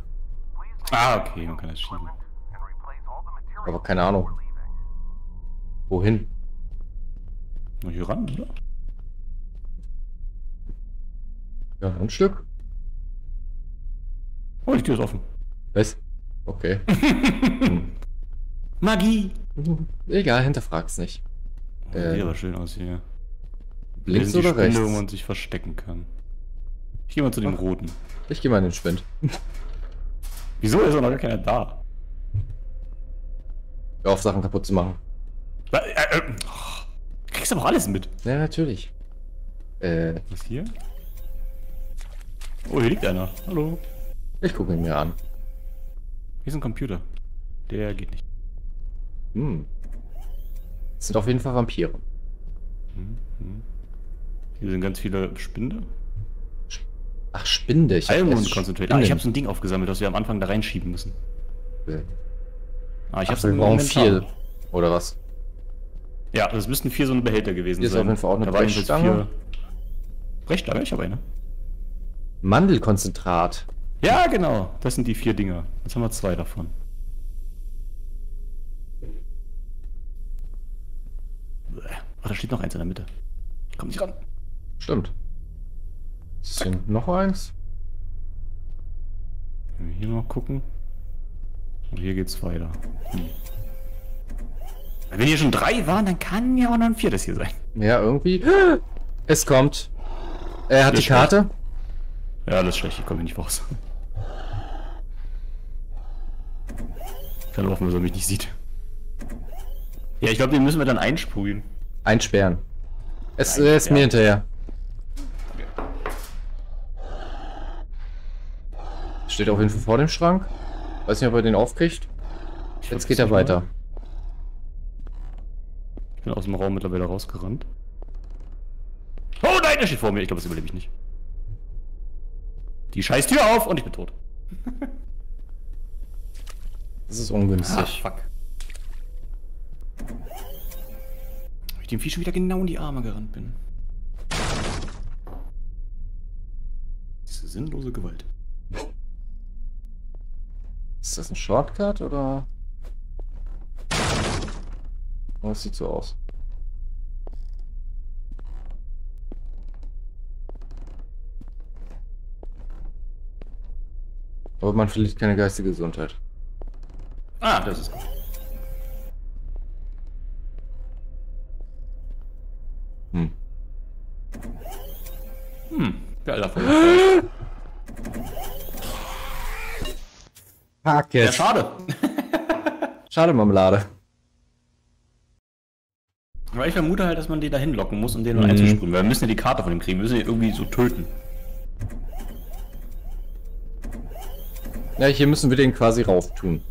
Ah, okay, man kann das schieben. Aber keine Ahnung. Wohin? Nur hier ran, oder? Ja, ein Stück. Oh, die Tür ist offen. Was? Okay. hm. Magie! Egal, hinterfrag's nicht. Oh, ähm, sieht aber schön aus hier. Links oder rechts? Wo man sich verstecken kann. Ich gehe mal zu dem Roten. Ich gehe mal in den Spind. Wieso ist doch noch gar keiner da? Hör auf, Sachen kaputt zu machen. Äh, äh, oh, kriegst du aber alles mit. Ja, natürlich. Äh. Was hier? Oh, hier liegt einer. Hallo. Ich gucke ihn mir an. Hier ist ein Computer. Der geht nicht. Hm. Das sind auf jeden Fall Vampire. Hm, hm. Hier sind ganz viele Spinde. Ach, Spinde. Ich Almond-Konzentrat. Ah, ich habe so ein Ding aufgesammelt, das wir am Anfang da reinschieben müssen. Okay. Ah, ich habe so ein vier oder was? Ja, das müssten vier so ein Behälter gewesen hier sein. Hier ist auf jeden Fall auch eine Brechstange. Brechstange? Ich habe eine. Mandelkonzentrat. Ja, genau. Das sind die vier Dinger. Jetzt haben wir zwei davon. Ach, da steht noch eins in der Mitte. Ich komm nicht ran. Stimmt. Sind noch eins? Können wir hier noch gucken? Und hier geht's weiter. Hm. Wenn hier schon drei waren, dann kann ja auch noch ein viertes hier sein. Ja, irgendwie. Es kommt. Er hat das die Karte. Schlecht. Ja, das ist schlecht. Ich komme nicht raus. Ich kann laufen, dass er mich nicht sieht. Ja, ich glaube, den müssen wir dann einsprühen. Einsperren. Es Einsperren. ist mir hinterher. Steht auf jeden Fall vor dem Schrank. Weiß nicht, ob er den aufkriegt. Jetzt geht er weiter. Ich bin aus dem Raum mittlerweile rausgerannt. Oh nein, der steht vor mir. Ich glaube, das überlebe ich nicht. Die scheiß Tür auf und ich bin tot. Das ist ungünstig. Ah, fuck. Weil ich dem Vieh schon wieder genau in die Arme gerannt bin. Diese sinnlose Gewalt. Ist das ein Shortcut oder? Oh, das sieht so aus. Aber man verliert keine geistige Gesundheit. Ah, das ist gut. Hm. Hm, geiler Fall. Fuck it. Ja, schade. Schade, Marmelade. Aber ich vermute halt, dass man den da hinlocken muss, um den mhm. einzusprühen. Weil wir müssen ja die Karte von dem kriegen, wir müssen ihn irgendwie so töten. Ja, hier müssen wir den quasi rauf tun.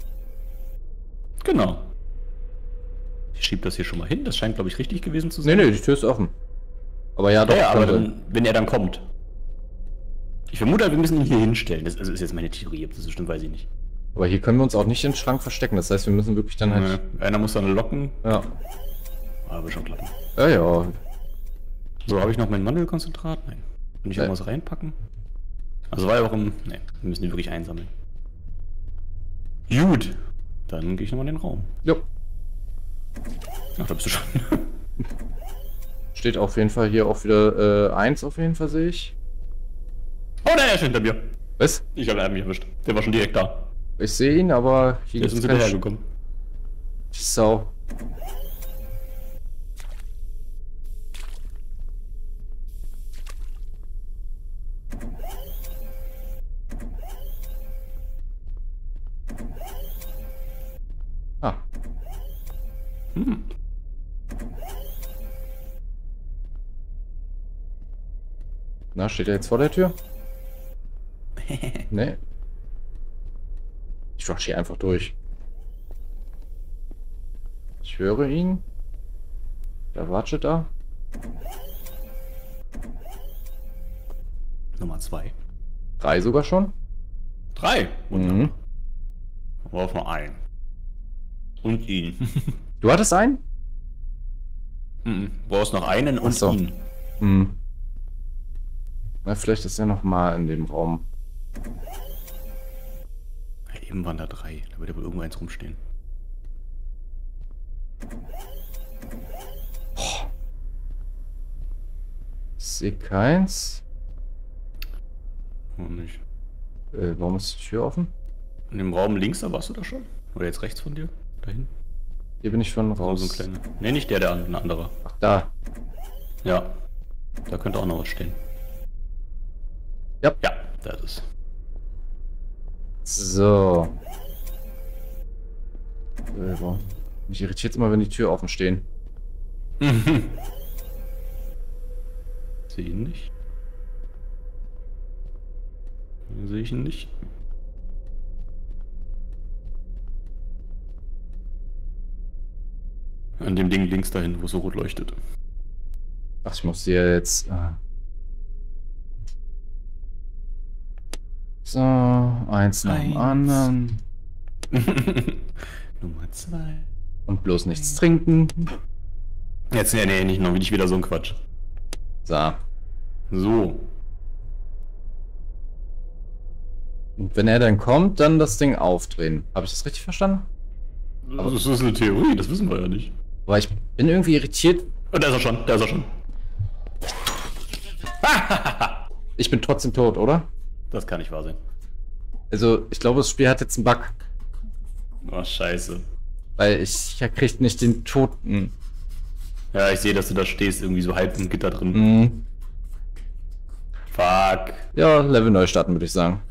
Genau. Ich schieb das hier schon mal hin. Das scheint, glaube ich, richtig gewesen zu sein. Nee, nee, die Tür ist offen. Aber ja, doch. Ja, aber dann, wenn er dann kommt. Ich vermute, wir müssen ihn hier hinstellen. Das also ist jetzt meine Theorie. Ob das so stimmt, weiß ich nicht. Aber hier können wir uns auch nicht im Schrank verstecken. Das heißt, wir müssen wirklich dann halt... Ja, einer muss dann locken. Ja. Aber schon klappen. Ja, ja. So, habe ich noch mein Mandelkonzentrat? Nein. Kann ich ja. irgendwas reinpacken? Also war ja auch im... Ne, wir müssen ihn wirklich einsammeln. Gut. Dann gehe ich nochmal in den Raum. Jo. Ach, da bist du schon. Steht auf jeden Fall hier auch wieder äh, eins auf jeden Fall, sehe ich. Oh, der ist hinter mir. Was? Ich habe ihn erwischt. Der war schon direkt da. Ich sehe ihn, aber hier ist uns hinterhergekommen. Sau. Ah. Hm. Na, steht er jetzt vor der Tür? Nee. Ich rush hier einfach durch. Ich höre ihn. Der wartet da. Nummer zwei. Drei sogar schon? Drei? Mhm. Aber auf nur einen. Und ihn. Du hattest einen? Mhm. Du brauchst noch einen und Achso. ihn. Mhm. Na, vielleicht ist er noch mal in dem Raum. Eben waren da drei. Da wird aber irgendwo eins rumstehen. Oh. Ich sehe keins. Warum nicht? Äh, warum ist die Tür offen? In dem Raum links, da warst du da schon? Oder jetzt rechts von dir? Dahin? Hier bin ich schon raus. So ein kleiner. Ne, nicht der, der ein anderer. Ach, da. Ja. Da könnte auch noch was stehen. Ja. Ja, da ist es. So. Mich irritiert es immer, wenn die Tür offen stehen. Sehe ihn nicht. Sehe ich ihn nicht. An dem Ding links dahin, wo es so rot leuchtet. Ach, ich muss hier jetzt... Ah. So, eins nach dem anderen. Nummer zwei. Und bloß nichts trinken. Jetzt, nee, nee, nicht noch nicht wieder so ein Quatsch. So. So. Und wenn er dann kommt, dann das Ding aufdrehen. Habe ich das richtig verstanden? Aber das ist eine Theorie, das wissen wir ja nicht. Aber ich bin irgendwie irritiert. Und da ist er schon, da ist er schon. Ich bin trotzdem tot, oder? Das kann nicht wahr sein. Also, ich glaube, das Spiel hat jetzt einen Bug. Oh, scheiße. Weil ich krieg nicht den Toten. Ja, ich sehe, dass du da stehst, irgendwie so halb im Gitter drin. Mhm. Fuck. Ja, Level neu starten, würde ich sagen.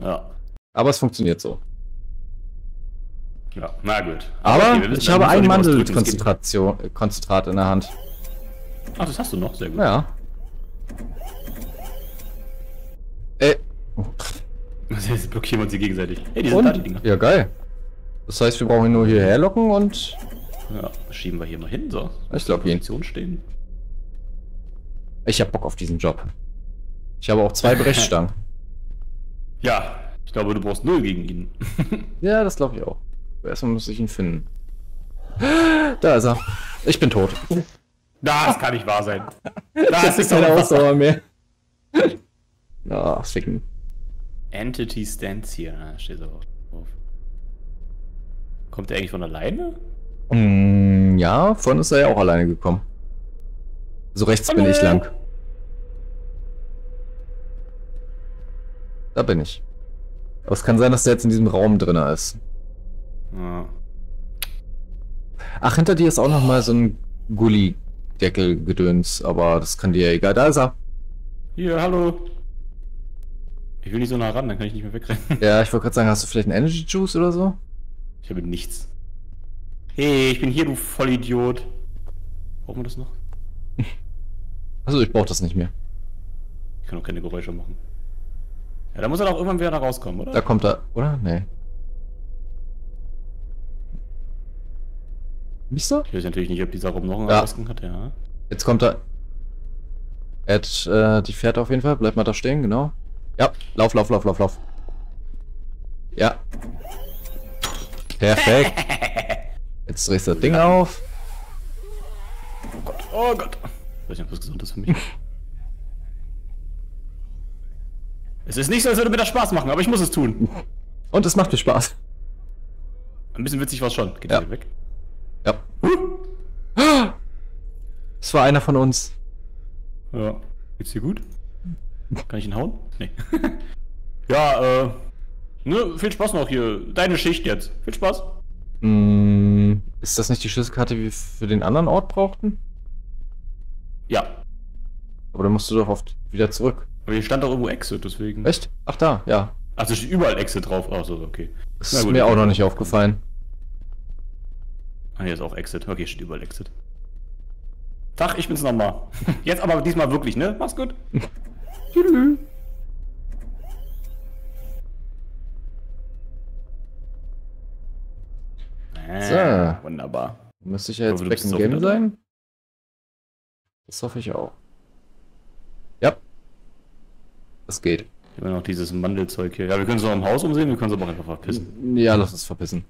Ja. Aber es funktioniert so. Ja, na gut. Aber okay, ich habe ein Mandelkonzentrat in der Hand. Ach, das hast du noch, sehr gut. Ja. Ey. Was heißt, blockieren wir uns hier gegenseitig? Ey, die sind da, die Dinger. Ja, geil. Das heißt, wir brauchen ihn nur hierher locken und... Ja, schieben wir hier mal hin, so. Ich glaube, hier. Stehen. Ich hab Bock auf diesen Job. Ich habe auch zwei Brechstangen. Ja, ich glaube, du brauchst null gegen ihn. Ja, das glaube ich auch. Erstmal muss ich ihn finden. Da ist er. Ich bin tot. Das kann nicht wahr sein. Das, das ist keine Ausdauer mehr. Ah, oh, ficken. Entity stands here. Da steht aber auch drauf. Kommt der eigentlich von alleine? Mm, ja, vorhin ist er ja auch alleine gekommen. So rechts Hallo. bin ich lang. Da bin ich. Aber es kann sein, dass der jetzt in diesem Raum drin ist. Ja. Ach, hinter dir ist auch nochmal so ein Gulli-Deckel-Gedöns. Aber das kann dir ja egal. Da ist er. Hier, hallo. Ich will nicht so nah ran, dann kann ich nicht mehr wegrennen. Ja, ich wollte gerade sagen, hast du vielleicht einen Energy Juice oder so? Ich habe nichts. Hey, ich bin hier, du Vollidiot. Brauchen wir das noch? Also ich brauche das nicht mehr. Ich kann auch keine Geräusche machen. Ja, da muss er doch irgendwann wieder da rauskommen, oder? Da kommt er, oder? Nee. Nicht so? Ich weiß natürlich nicht, ob dieser Raum noch einen ja. Ausgang hat, ja. Jetzt kommt er. Er hat, äh, die Fährte auf jeden Fall. Bleib mal da stehen, genau. Ja, lauf, lauf, lauf, lauf, lauf. Ja. Perfekt. Jetzt drehst du das Ding ja. auf. Oh Gott, oh Gott. Ich weiß nicht, ob das gesund ist für mich. Es ist nicht so, als würde mir das Spaß machen, aber ich muss es tun. Und es macht mir Spaß. Ein bisschen witzig war es schon. Geht ja. hier weg? Ja. Huh? Es war einer von uns. Ja. Geht's dir gut? Kann ich ihn hauen? Nee. ja, äh... Ne, viel Spaß noch hier. Deine Schicht jetzt. Viel Spaß. Mm, ist das nicht die Schlüsselkarte, die wir für den anderen Ort brauchten? Ja. Aber dann musst du doch oft wieder zurück. Aber hier stand doch irgendwo Exit, deswegen... Echt? Ach da, ja. Ach, da steht überall Exit drauf. Ach so, okay. Das ist mir auch noch nicht aufgefallen. Ah, hier ist auch Exit. Okay, steht überall Exit. Tag, ich bin's nochmal. Jetzt aber diesmal wirklich, ne? Mach's gut. Tschüss. So. Wunderbar. Müsste ich ja jetzt back in Game sein? Das hoffe ich auch. Ja. Das geht. Immer noch dieses Mandelzeug hier. Ja, wir können es auch im Haus umsehen, wir können es aber auch einfach verpissen. Ja, lass uns verpissen.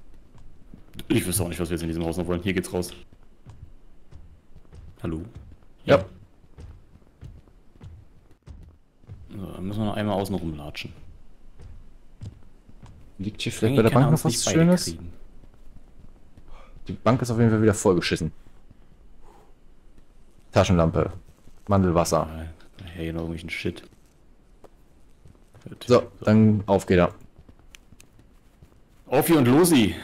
Ich wüsste auch nicht, was wir jetzt in diesem Haus noch wollen. Hier geht's raus. Hallo? Ja. ja. So, dann müssen wir noch einmal außen rumlatschen. Liegt hier vielleicht bei der Bank noch was Schönes? Kriegen. Die Bank ist auf jeden Fall wieder vollgeschissen. Taschenlampe. Mandelwasser. Hey, noch irgendwelchen Shit. So, dann auf geht er. Auf hier und losi!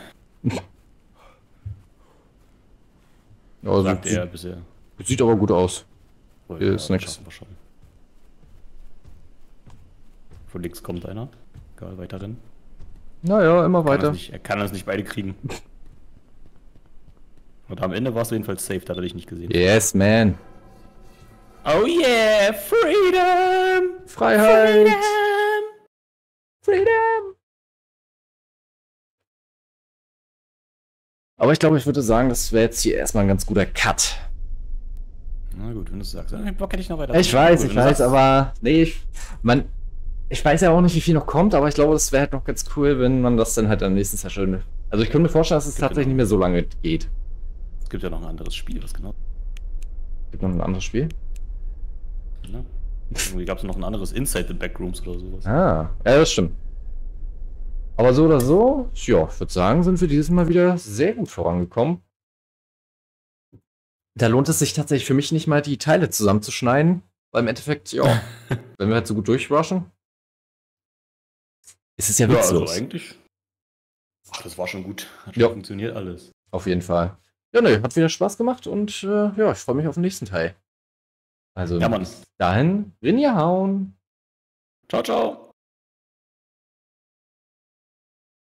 Also, sagt er bisher. Sieht aber gut aus. Oh, hier ja, ist nichts. Von links kommt einer. Egal, weiter rennen. Naja, immer weiter. Kann nicht, er kann das nicht beide kriegen. Und am Ende warst du jedenfalls safe, da hatte ich nicht gesehen. Yes, man. Oh yeah, freedom! Freiheit! Freedom! Freedom! Aber ich glaube, ich würde sagen, das wäre jetzt hier erstmal ein ganz guter Cut. Na gut, wenn du es sagst. Den Block hätte ich noch weiter. Ich weiß, ich weiß, aber... Nee, ich... Man... Ich weiß ja auch nicht, wie viel noch kommt, aber ich glaube, das wäre halt noch ganz cool, wenn man das dann halt am nächsten Tag schön... Also ich könnte mir vorstellen, dass es tatsächlich nicht mehr so lange geht. Es gibt ja noch ein anderes Spiel, was genau... Gibt noch ein anderes Spiel? Ja. Irgendwie gab es noch ein anderes Inside the Backrooms oder sowas. Ah, ja, das stimmt. Aber so oder so, ja, ich würde sagen, sind wir dieses Mal wieder sehr gut vorangekommen. Da lohnt es sich tatsächlich für mich nicht mal, die Teile zusammenzuschneiden. Weil im Endeffekt, ja, wenn wir halt so gut durchrushen, ist es ja witzlos. Ja, also eigentlich, ach, das war schon gut. Hat schon ja. funktioniert alles. Auf jeden Fall. Ja, ne, hat wieder Spaß gemacht und äh, ja, ich freue mich auf den nächsten Teil. Also, ja, Mann. Bis dahin, Rinja hauen. Ciao, ciao.